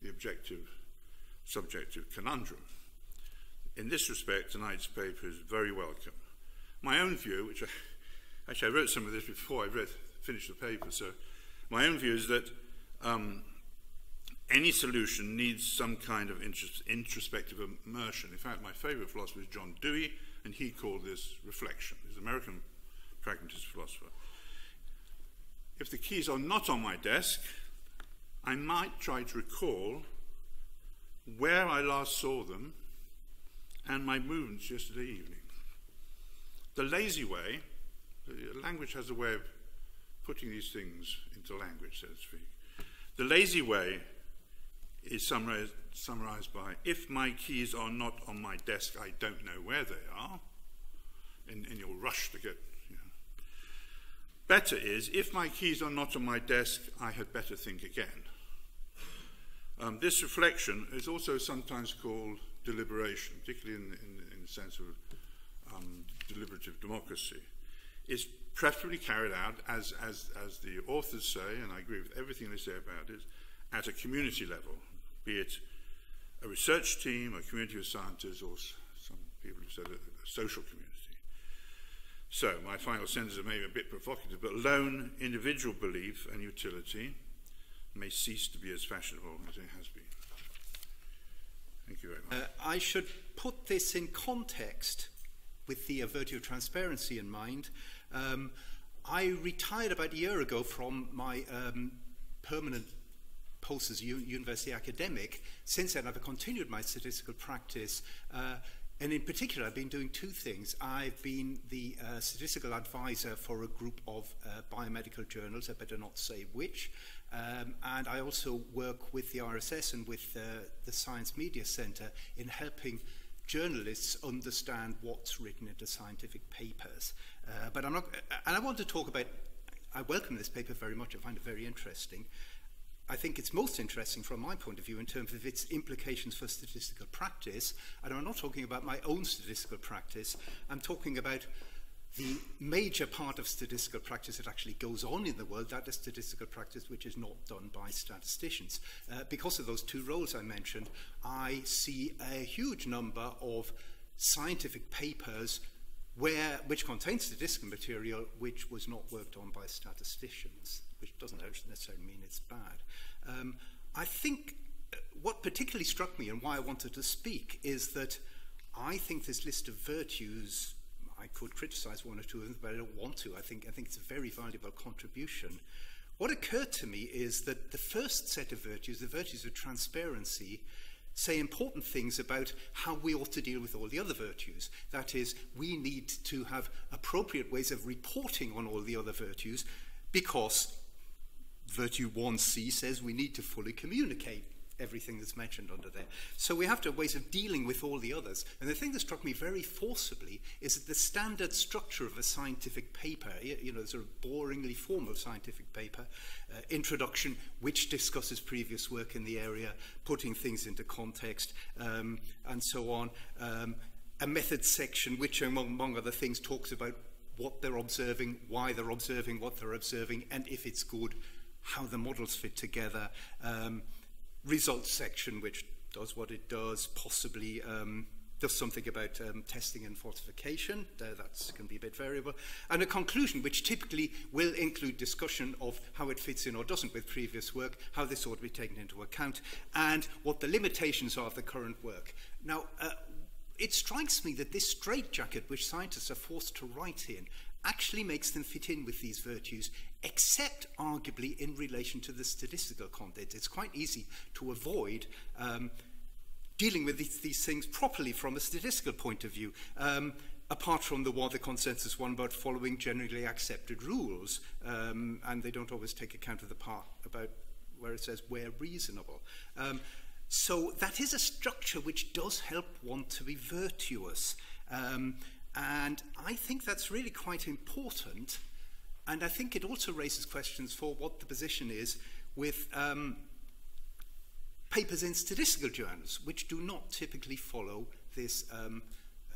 the objective, subjective conundrum. In this respect, tonight's paper is very welcome. My own view, which I wrote some of this before I finished the paper, so my own view is that any solution needs some kind of introspective immersion. In fact, my favorite philosopher is John Dewey, and he called this reflection. He's an American pragmatist philosopher. If the keys are not on my desk, I might try to recall where I last saw them and my movements yesterday evening. The lazy way, language has a way of putting these things into language, so to speak. The lazy way is summarized by, if my keys are not on my desk, I don't know where they are, in your rush to get, you know. Better is, if my keys are not on my desk, I had better think again. This reflection is also sometimes called deliberation, particularly in the sense of deliberative democracy. It's preferably carried out, as the authors say, and I agree with everything they say about it, at a community level, be it a research team, a community of scientists, or some people have said a social community. So my final sentence is maybe a bit provocative, but lone individual belief and utility may cease to be as fashionable as it has been. Thank you very much. I should put this in context with the virtue of transparency in mind. I retired about a year ago from my permanent post as university academic. Since then, I've continued my statistical practice, and in particular, I've been doing two things. I've been the statistical advisor for a group of biomedical journals, I better not say which, and I also work with the RSS and with the Science Media Centre in helping journalists understand what's written into scientific papers. But I'm not, and I want to talk about, I welcome this paper very much, I find it very interesting. I think it's most interesting from my point of view in terms of its implications for statistical practice, and I'm not talking about my own statistical practice, I'm talking about the major part of statistical practice that actually goes on in the world, that is statistical practice which is not done by statisticians. Because of those two roles I mentioned, I see a huge number of scientific papers which contain statistical material which was not worked on by statisticians. which doesn't necessarily mean it's bad. I think what particularly struck me and why I wanted to speak is that I think this list of virtues, I could criticize one or two of them, but I don't want to. I think it's a very valuable contribution. What occurred to me is that the first set of virtues, the virtues of transparency, say important things about how we ought to deal with all the other virtues. That is, we need to have appropriate ways of reporting on all the other virtues, because virtue 1c says we need to fully communicate everything that's mentioned under there. So we have to have ways of dealing with all the others. And the thing that struck me very forcibly is that the standard structure of a scientific paper, you know, sort of boringly formal scientific paper, introduction, which discusses previous work in the area, putting things into context, and so on, a methods section, which among other things talks about what they're observing, why they're observing, what they're observing, and if it's good, how the models fit together, results section, which does what it does, possibly does something about testing and falsification. That can be a bit variable. And a conclusion, which typically will include discussion of how it fits in or doesn't with previous work, how this ought to be taken into account, and what the limitations are of the current work. Now, it strikes me that this straitjacket which scientists are forced to write in actually makes them fit in with these virtues, except arguably in relation to the statistical content. It's quite easy to avoid dealing with these things properly from a statistical point of view, apart from the consensus one about following generally accepted rules, and they don't always take account of the part about where it says where reasonable. So that is a structure which does help one to be virtuous. And I think that's really quite important, and I think it also raises questions for what the position is with papers in statistical journals, which do not typically follow this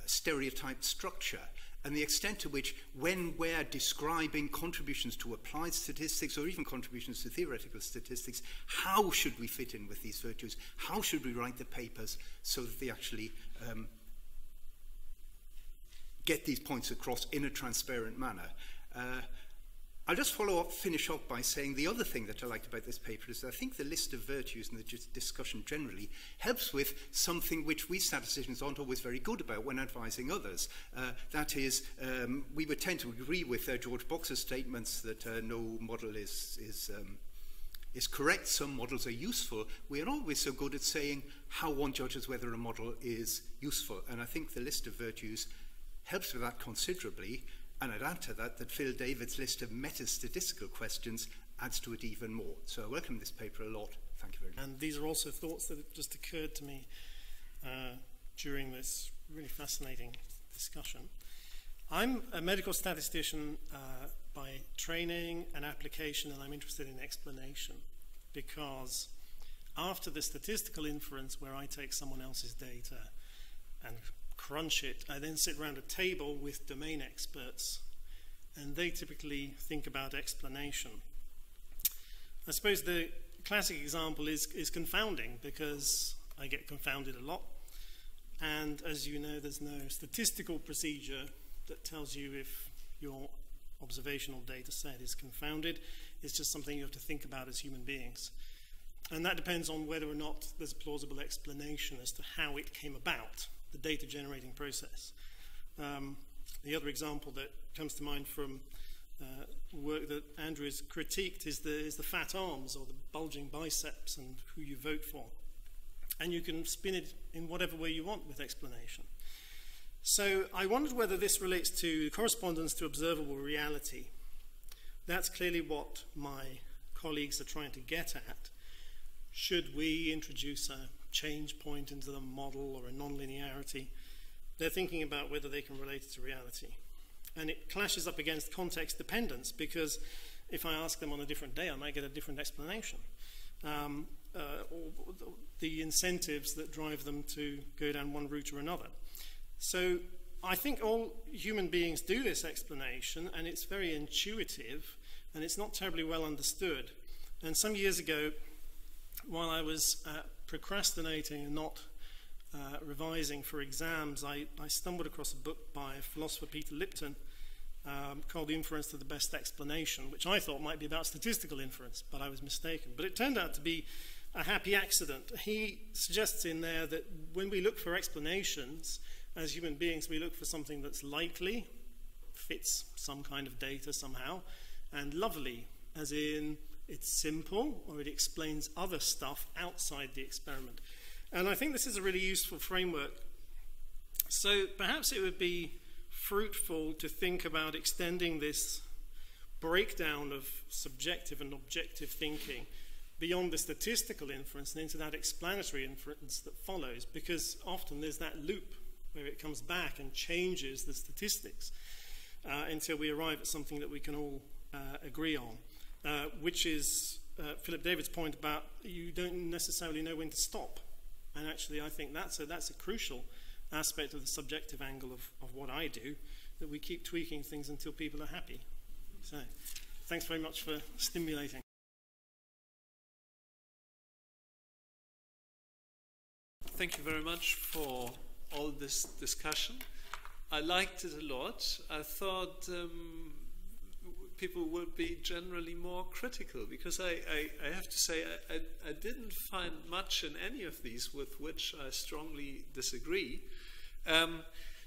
stereotyped structure, and the extent to which when we're describing contributions to applied statistics or even contributions to theoretical statistics, how should we fit in with these virtues? How should we write the papers so that they actually get these points across in a transparent manner? I'll just finish up by saying the other thing that I liked about this paper is that I think the list of virtues and the discussion generally helps with something which we statisticians aren't always very good about when advising others. That is, we would tend to agree with George Boxer's statements that no model is correct, some models are useful. We are not always so good at saying how one judges whether a model is useful. And I think the list of virtues helps with that considerably, and I'd add to that that Phil David's list of meta-statistical questions adds to it even more. So I welcome this paper a lot. Thank you very much. And these are also thoughts that just occurred to me during this really fascinating discussion. I'm a medical statistician by training and application, and I'm interested in explanation, because after the statistical inference where I take someone else's data and crunch it, I then sit around a table with domain experts, and they typically think about explanation. I suppose the classic example is confounding, because I get confounded a lot, and as you know, there's no statistical procedure that tells you if your observational data set is confounded. It's just something you have to think about as human beings, and that depends on whether or not there's a plausible explanation as to how it came about, the data generating process. The other example that comes to mind from work that Andrew has critiqued is the fat arms or the bulging biceps and who you vote for. And you can spin it in whatever way you want with explanation. So I wondered whether this relates to correspondence to observable reality. That's clearly what my colleagues are trying to get at. Should we introduce a change point into the model or a nonlinearity? They're thinking about whether they can relate it to reality. And it clashes up against context dependence, because if I ask them on a different day, I might get a different explanation. Or the incentives that drive them to go down one route or another. So I think all human beings do this explanation, and it's very intuitive, and it's not terribly well understood. And some years ago, while I was procrastinating and not revising for exams, I stumbled across a book by philosopher Peter Lipton called The Inference to the Best Explanation, which I thought might be about statistical inference, but I was mistaken. But it turned out to be a happy accident. He suggests in there that when we look for explanations, as human beings, we look for something that's likely, fits some kind of data somehow, and lovely, as in it's simple, or it explains other stuff outside the experiment. And I think this is a really useful framework. So perhaps it would be fruitful to think about extending this breakdown of subjective and objective thinking beyond the statistical inference and into that explanatory inference that follows, because often there's that loop where it comes back and changes the statistics until we arrive at something that we can all agree on, which is Philip David's point about you don't necessarily know when to stop. And actually I think that's a crucial aspect of the subjective angle of what I do, that we keep tweaking things until people are happy. So thanks very much for stimulating. Thank you very much for all this discussion. I liked it a lot. I thought people would be generally more critical, because I have to say I didn't find much in any of these with which I strongly disagree.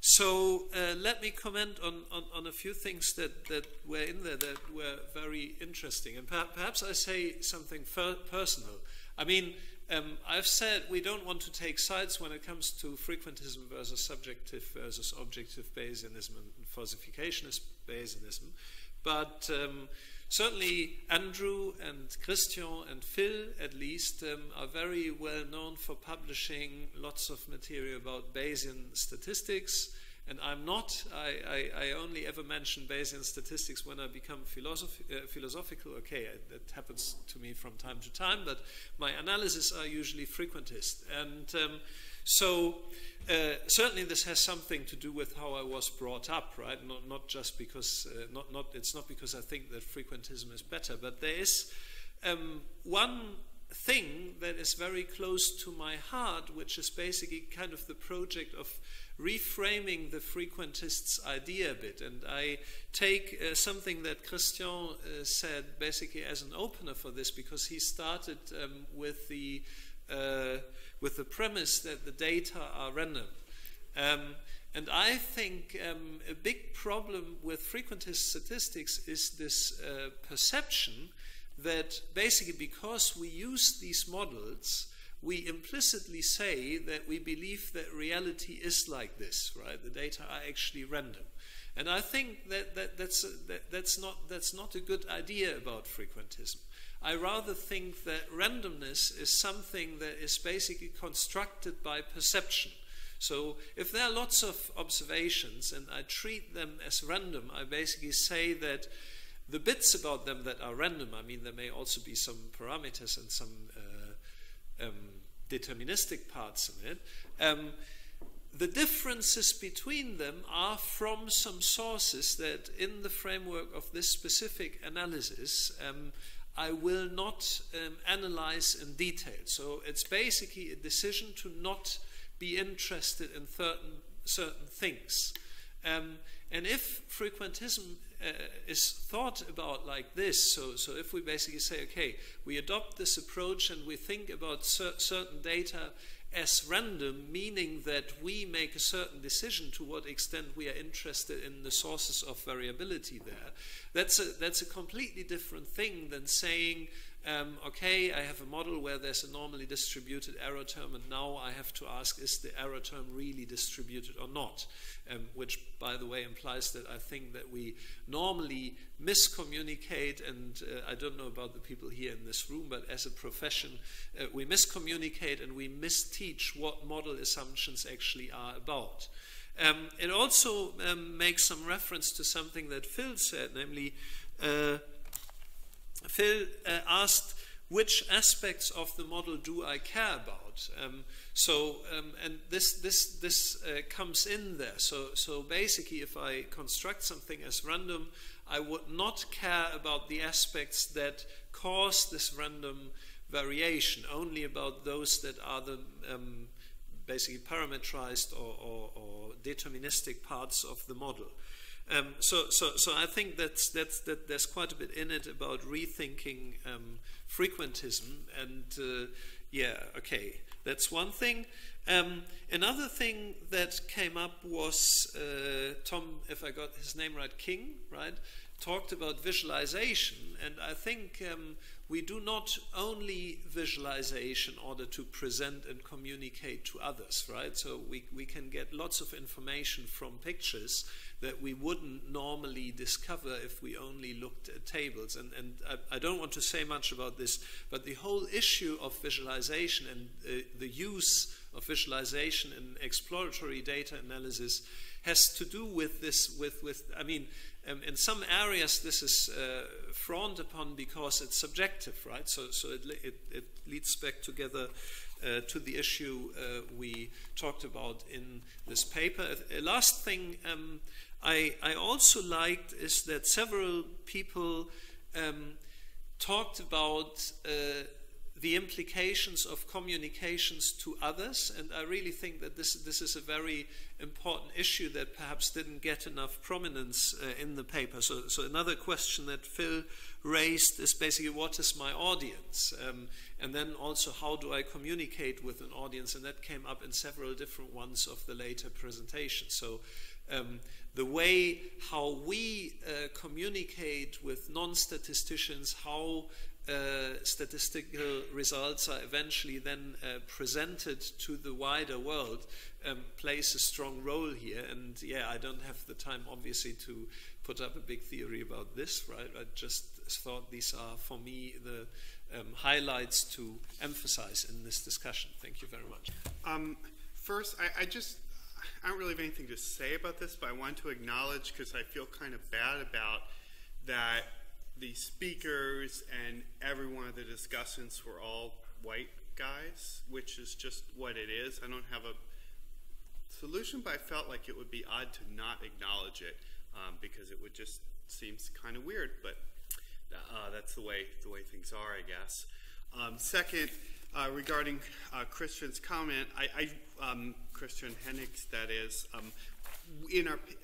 So let me comment on a few things that were in there that were very interesting. And perhaps I say something personal. I mean, I've said we don't want to take sides when it comes to frequentism versus subjective versus objective Bayesianism and falsificationist Bayesianism. But certainly Andrew and Christian and Phil, at least, are very well known for publishing lots of material about Bayesian statistics. And I'm not. I only ever mention Bayesian statistics when I become philosophical. Okay, that happens to me from time to time, but my analyses are usually frequentist. And so certainly this has something to do with how I was brought up, right? Not just because, it's not because I think that frequentism is better, but there is one thing that is very close to my heart, which is basically kind of the project of reframing the frequentist's idea a bit. And I take something that Christian said basically as an opener for this, because he started with the premise that the data are random. And I think a big problem with frequentist statistics is this perception that basically because we use these models, we implicitly say that we believe that reality is like this, right? The data are actually random. And I think that's not a good idea about frequentism. I rather think that randomness is something that is basically constructed by perception. So if there are lots of observations and I treat them as random, I basically say that the bits about them that are random, I mean, there may also be some parameters and some deterministic parts in it, the differences between them are from some sources that in the framework of this specific analysis I will not analyze in detail. So it's basically a decision to not be interested in certain things. And if frequentism is thought about like this, so if we basically say, okay, we adopt this approach and we think about certain data as random, meaning that we make a certain decision to what extent we are interested in the sources of variability there, that's a completely different thing than saying, okay, I have a model where there's a normally distributed error term, and now I have to ask, is the error term really distributed or not? Which, by the way, implies that I think that we normally miscommunicate, and I don't know about the people here in this room, but as a profession, we miscommunicate and we misteach what model assumptions actually are about. It also makes some reference to something that Phil said, namely, Phil asked, which aspects of the model do I care about? And this comes in there. So basically, if I construct something as random, I would not care about the aspects that cause this random variation, only about those that are the basically parametrized or deterministic parts of the model. So I think that there's quite a bit in it about rethinking frequentism, and yeah, okay, that's one thing. Another thing that came up was Tom, if I got his name right, King, right, talked about visualization, and I think we do not only visualization in order to present and communicate to others, right? So we can get lots of information from pictures that we wouldn't normally discover if we only looked at tables. And I don't want to say much about this, but the whole issue of visualization and the use of visualization in exploratory data analysis has to do with this, I mean, in some areas this is frowned upon because it's subjective, right? So it leads back together to the issue we talked about in this paper. A last thing I also liked is that several people talked about the implications of communications to others, and I really think that this is a very important issue that perhaps didn't get enough prominence in the paper. So another question that Phil raised is basically, what is my audience? And then also, how do I communicate with an audience? And that came up in several different ones of the later presentations. So the way how we communicate with non-statisticians, how statistical results are eventually then presented to the wider world, plays a strong role here. And yeah, I don't have the time obviously to put up a big theory about this, right? I just thought these are for me the highlights to emphasize in this discussion. Thank you very much. First, I don't really have anything to say about this, but I want to acknowledge, because I feel kind of bad about that, the speakers and every one of the discussants were all white guys, which is just what it is. I don't have a solution, but I felt like it would be odd to not acknowledge it because it would just seems kind of weird, but that's the way things are, I guess. Second, regarding Christian's comment, Christian Hennig, that is,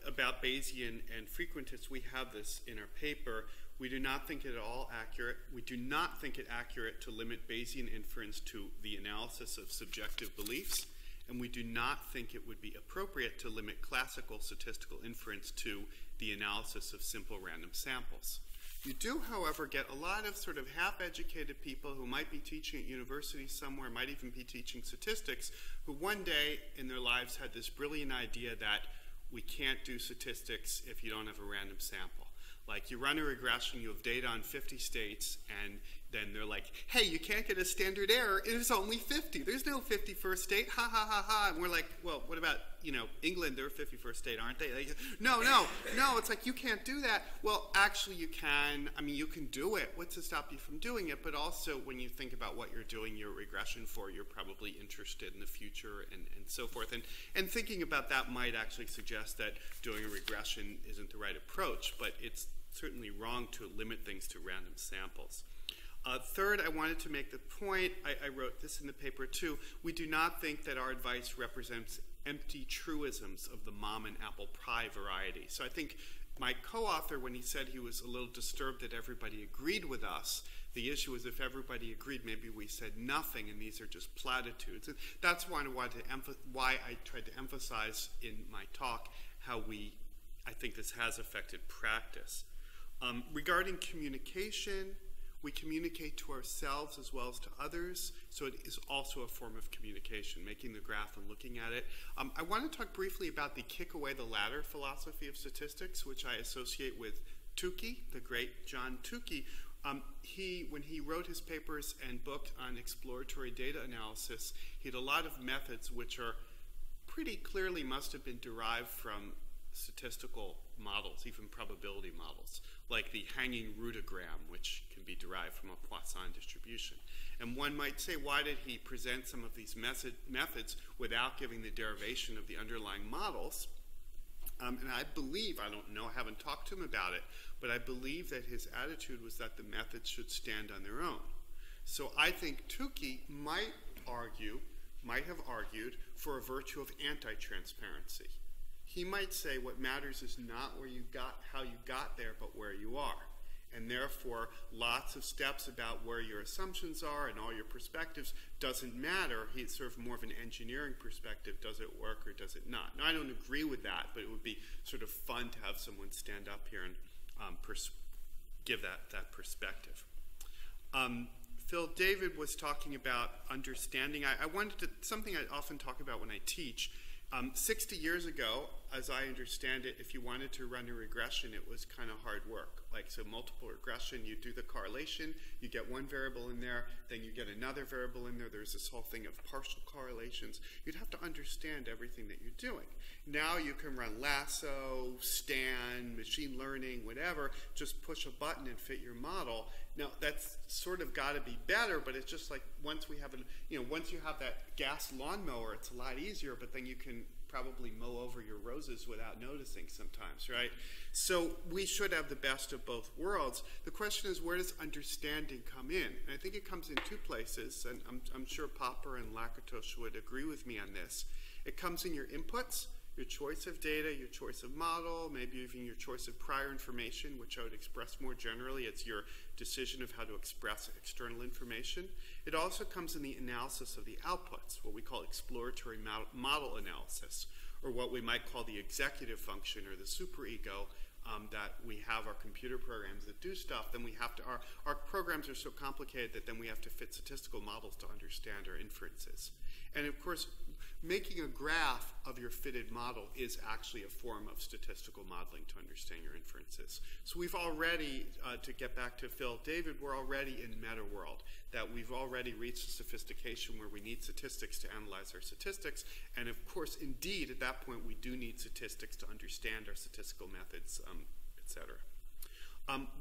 about Bayesian and frequentists, we have this in our paper. We do not think it at all accurate. We do not think it accurate to limit Bayesian inference to the analysis of subjective beliefs, and we do not think it would be appropriate to limit classical statistical inference to the analysis of simple random samples. You do, however, get a lot of sort of half-educated people who might be teaching at university somewhere, might even be teaching statistics, who one day in their lives had this brilliant idea that we can't do statistics if you don't have a random sample. Like, you run a regression, you have data on 50 states, and then they're like, hey, you can't get a standard error, it is only 50. There's no 51st state, ha, ha, ha, ha. And we're like, well, what about, you know, England, they're a 51st state, aren't they? Like, no, no, no, it's like, you can't do that. Well, actually you can. I mean, you can do it. What's to stop you from doing it? But also, when you think about what you're doing your regression for, you're probably interested in the future and so forth. And thinking about that might actually suggest that doing a regression isn't the right approach, but it's certainly wrong to limit things to random samples. Third, I wanted to make the point, I wrote this in the paper too, we do not think that our advice represents empty truisms of the mom and apple pie variety. So I think my co-author, when he said he was a little disturbed that everybody agreed with us, the issue is if everybody agreed, maybe we said nothing, and these are just platitudes. And that's why I wanted to tried to emphasize in my talk how I think this has affected practice. Regarding communication, we communicate to ourselves as well as to others, so it is also a form of communication, making the graph and looking at it. I want to talk briefly about the kick away the ladder philosophy of statistics, which I associate with Tukey, the great John Tukey. When he wrote his papers and book on exploratory data analysis, he had a lot of methods which are pretty clearly must have been derived from statistical models, even probability models, like the hanging roottogram, which can be derived from a Poisson distribution. And one might say, why did he present some of these methods without giving the derivation of the underlying models? And I believe, I don't know, I haven't talked to him about it, but I believe that his attitude was that the methods should stand on their own. So I think Tukey might have argued for a virtue of anti-transparency. he might say what matters is not where you got, how you got there, but where you are. And therefore, lots of steps about where your assumptions are and all your perspectives doesn't matter. It's sort of more of an engineering perspective. Does it work or does it not? Now, I don't agree with that, but it would be sort of fun to have someone stand up here and give that perspective. Phil David was talking about understanding. I wanted to, something I often talk about when I teach. 60 years ago, as I understand it, if you wanted to run a regression, it was kind of hard work. Like, so multiple regression, you do the correlation, you get one variable in there, then you get another variable in there. There's this whole thing of partial correlations. You'd have to understand everything that you're doing. Now you can run lasso, Stan, machine learning, whatever, just push a button and fit your model. Now, that's sort of got to be better, but it's just like once we have, once you have that gas lawnmower, it's a lot easier, but then you can probably mow over your roses without noticing sometimes, right? So we should have the best of both worlds. The question is, where does understanding come in? And I think it comes in two places, and I'm sure Popper and Lakatos would agree with me on this. It comes in your inputs, your choice of data, your choice of model, maybe even your choice of prior information, which I would express more generally. It's your decision of how to express external information. It also comes in the analysis of the outputs, what we call exploratory model analysis, or what we might call the executive function or the superego, that we have our computer programs that do stuff. Then we have to, our programs are so complicated that then we have to fit statistical models to understand our inferences. And of course, making a graph of your fitted model is actually a form of statistical modeling to understand your inferences. So we've already, to get back to Phil David, we're already in meta world, that we've already reached a sophistication where we need statistics to analyze our statistics. And of course, indeed, at that point, we do need statistics to understand our statistical methods, et cetera.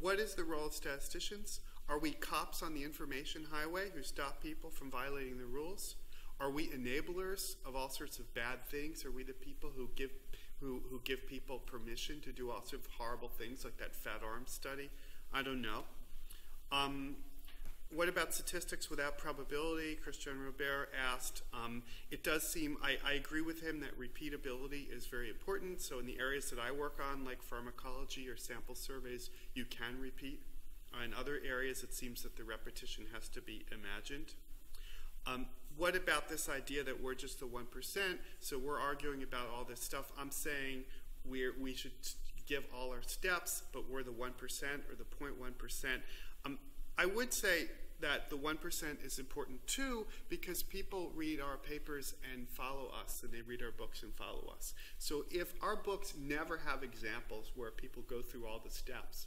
What is the role of statisticians? Are we cops on the information highway who stop people from violating the rules? Are we enablers of all sorts of bad things? Are we the people who give people permission to do all sorts of horrible things like that fat arm study? I don't know. What about statistics without probability? Christian Robert asked. It does seem, I agree with him that repeatability is very important. So in the areas that I work on, like pharmacology or sample surveys, you can repeat. In other areas, it seems that the repetition has to be imagined. What about this idea that we're just the 1%? So we're arguing about all this stuff. I'm saying we should give all our steps, but we're the 1% or the 0.1%. I would say that the 1% is important too, because people read our papers and follow us, and they read our books and follow us. So if our books never have examples where people go through all the steps,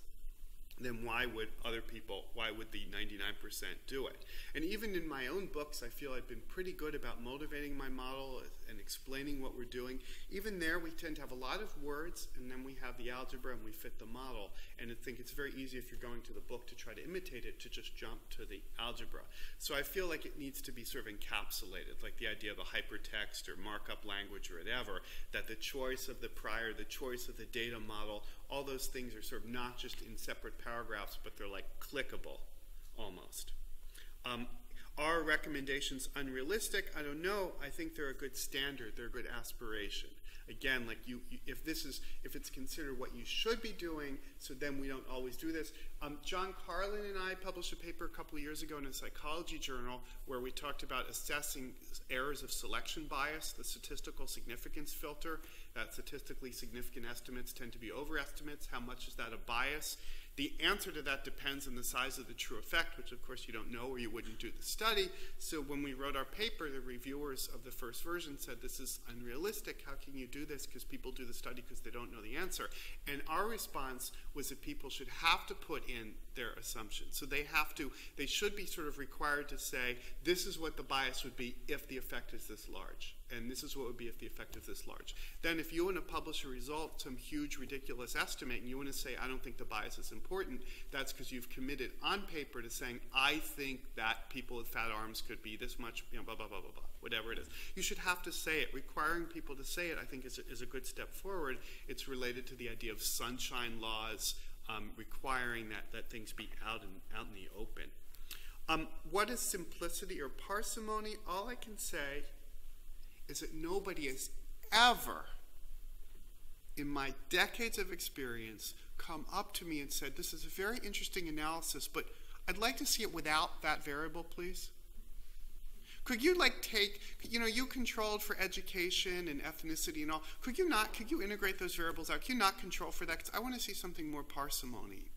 then why would other people, why would the 99% do it? And even in my own books, I feel I've been pretty good about motivating my model and explaining what we're doing. Even there, we tend to have a lot of words, and then we have the algebra, and we fit the model. And I think it's very easy, if you're going to the book to try to imitate it, to just jump to the algebra. So I feel like it needs to be sort of encapsulated, like the idea of a hypertext or markup language or whatever, that the choice of the prior, the choice of the data model, all those things are sort of not just in separate paragraphs, but they're like clickable, almost. Are recommendations unrealistic? I don't know. I think they're a good standard. They're a good aspiration. Again, like if it's considered what you should be doing, so then we don't always do this. John Carlin and I published a paper a couple of years ago in a psychology journal where we talked about assessing errors of selection bias, the statistical significance filter, that statistically significant estimates tend to be overestimates. How much is that a bias? The answer to that depends on the size of the true effect, which of course you don't know or you wouldn't do the study. So when we wrote our paper, the reviewers of the first version said, this is unrealistic. How can you do this? Because people do the study because they don't know the answer. And our response was that people should have to put in their assumptions. So they should be sort of required to say, this is what the bias would be if the effect is this large. And this is what would be if the effect is this large. Then if you want to publish a result, some huge, ridiculous estimate, and you want to say, I don't think the bias is important, that's because you've committed on paper to saying, I think that people with fat arms could be this much, blah, blah, blah, blah, blah, whatever it is. You should have to say it. Requiring people to say it, I think, is a good step forward. It's related to the idea of sunshine laws, requiring that things be out in the open. What is simplicity or parsimony? All I can say is that nobody has ever in my decades of experience, come up to me and said, this is a very interesting analysis, but I'd like to see it without that variable, please. Could you like take, you know, you controlled for education and ethnicity and all. Could you integrate those variables out? Could you not control for that? Because I want to see something more parsimonious.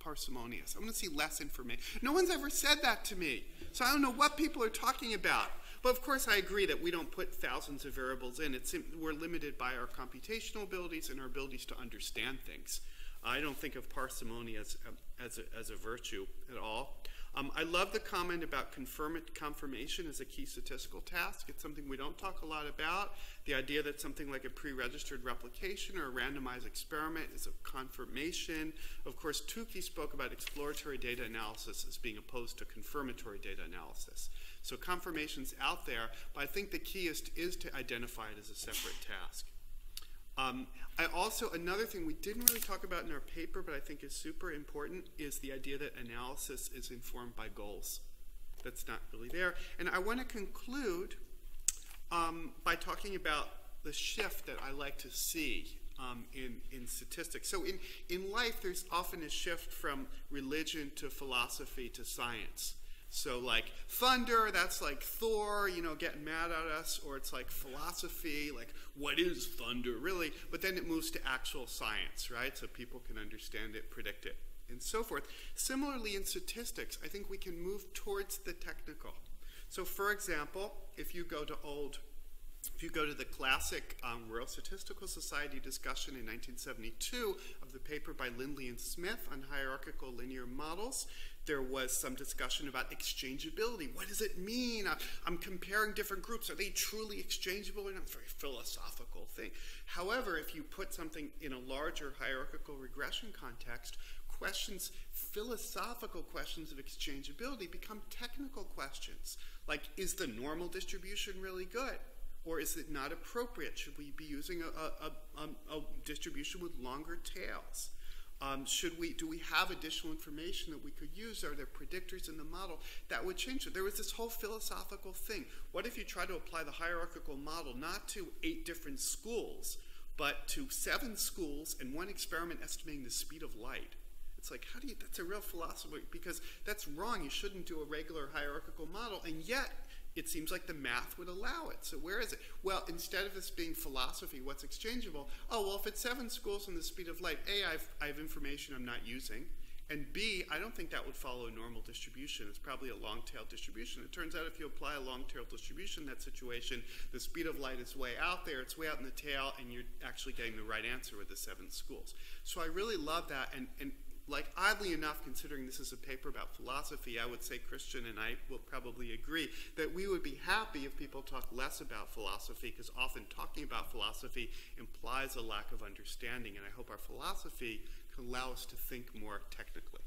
I want to see less information. No one's ever said that to me. So I don't know what people are talking about. But of course I agree that we don't put thousands of variables in. We're limited by our computational abilities and our abilities to understand things. I don't think of parsimony as a virtue at all. I love the comment about confirmation as a key statistical task. It's something we don't talk a lot about. The idea that something like a pre-registered replication or a randomized experiment is a confirmation. Of course, Tukey spoke about exploratory data analysis as being opposed to confirmatory data analysis. So confirmation's out there, but I think the key is to identify it as a separate task. Another thing we didn't really talk about in our paper, but I think is super important, is the idea that analysis is informed by goals. That's not really there. And I want to conclude by talking about the shift that I like to see in statistics. So in life, there's often a shift from religion to philosophy to science. So like thunder, that's like Thor, you know, getting mad at us, or it's like philosophy, like what is thunder really? But then it moves to actual science, right? So people can understand it, predict it, and so forth. Similarly in statistics, I think we can move towards the technical. So for example, if you go to the classic Royal Statistical Society discussion in 1972 of the paper by Lindley and Smith on hierarchical linear models, there was some discussion about exchangeability. What does it mean? I'm comparing different groups. Are they truly exchangeable? It's a very philosophical thing. However, if you put something in a larger hierarchical regression context, questions, philosophical questions of exchangeability become technical questions. Like, is the normal distribution really good? Or is it not appropriate? Should we be using a distribution with longer tails? Do we have additional information that we could use? Are there predictors in the model that would change it? There was this whole philosophical thing. What if you try to apply the hierarchical model not to 8 different schools, but to 7 schools and 1 experiment estimating the speed of light? It's like, how do you, that's a real philosophy, because that's wrong. You shouldn't do a regular hierarchical model, and yet it seems like the math would allow it. So where is it? Well, instead of this being philosophy, what's exchangeable? Oh, well, if it's 7 schools and the speed of light, A, I have information I'm not using, and B, I don't think that would follow a normal distribution. It's probably a long-tail distribution. It turns out if you apply a long-tail distribution in that situation, the speed of light is way out there. It's way out in the tail, and you're actually getting the right answer with the 7 schools. So I really love that, and like, oddly enough, considering this is a paper about philosophy, I would say Christian and I will probably agree that we would be happy if people talk less about philosophy, because often talking about philosophy implies a lack of understanding, and I hope our philosophy can allow us to think more technically.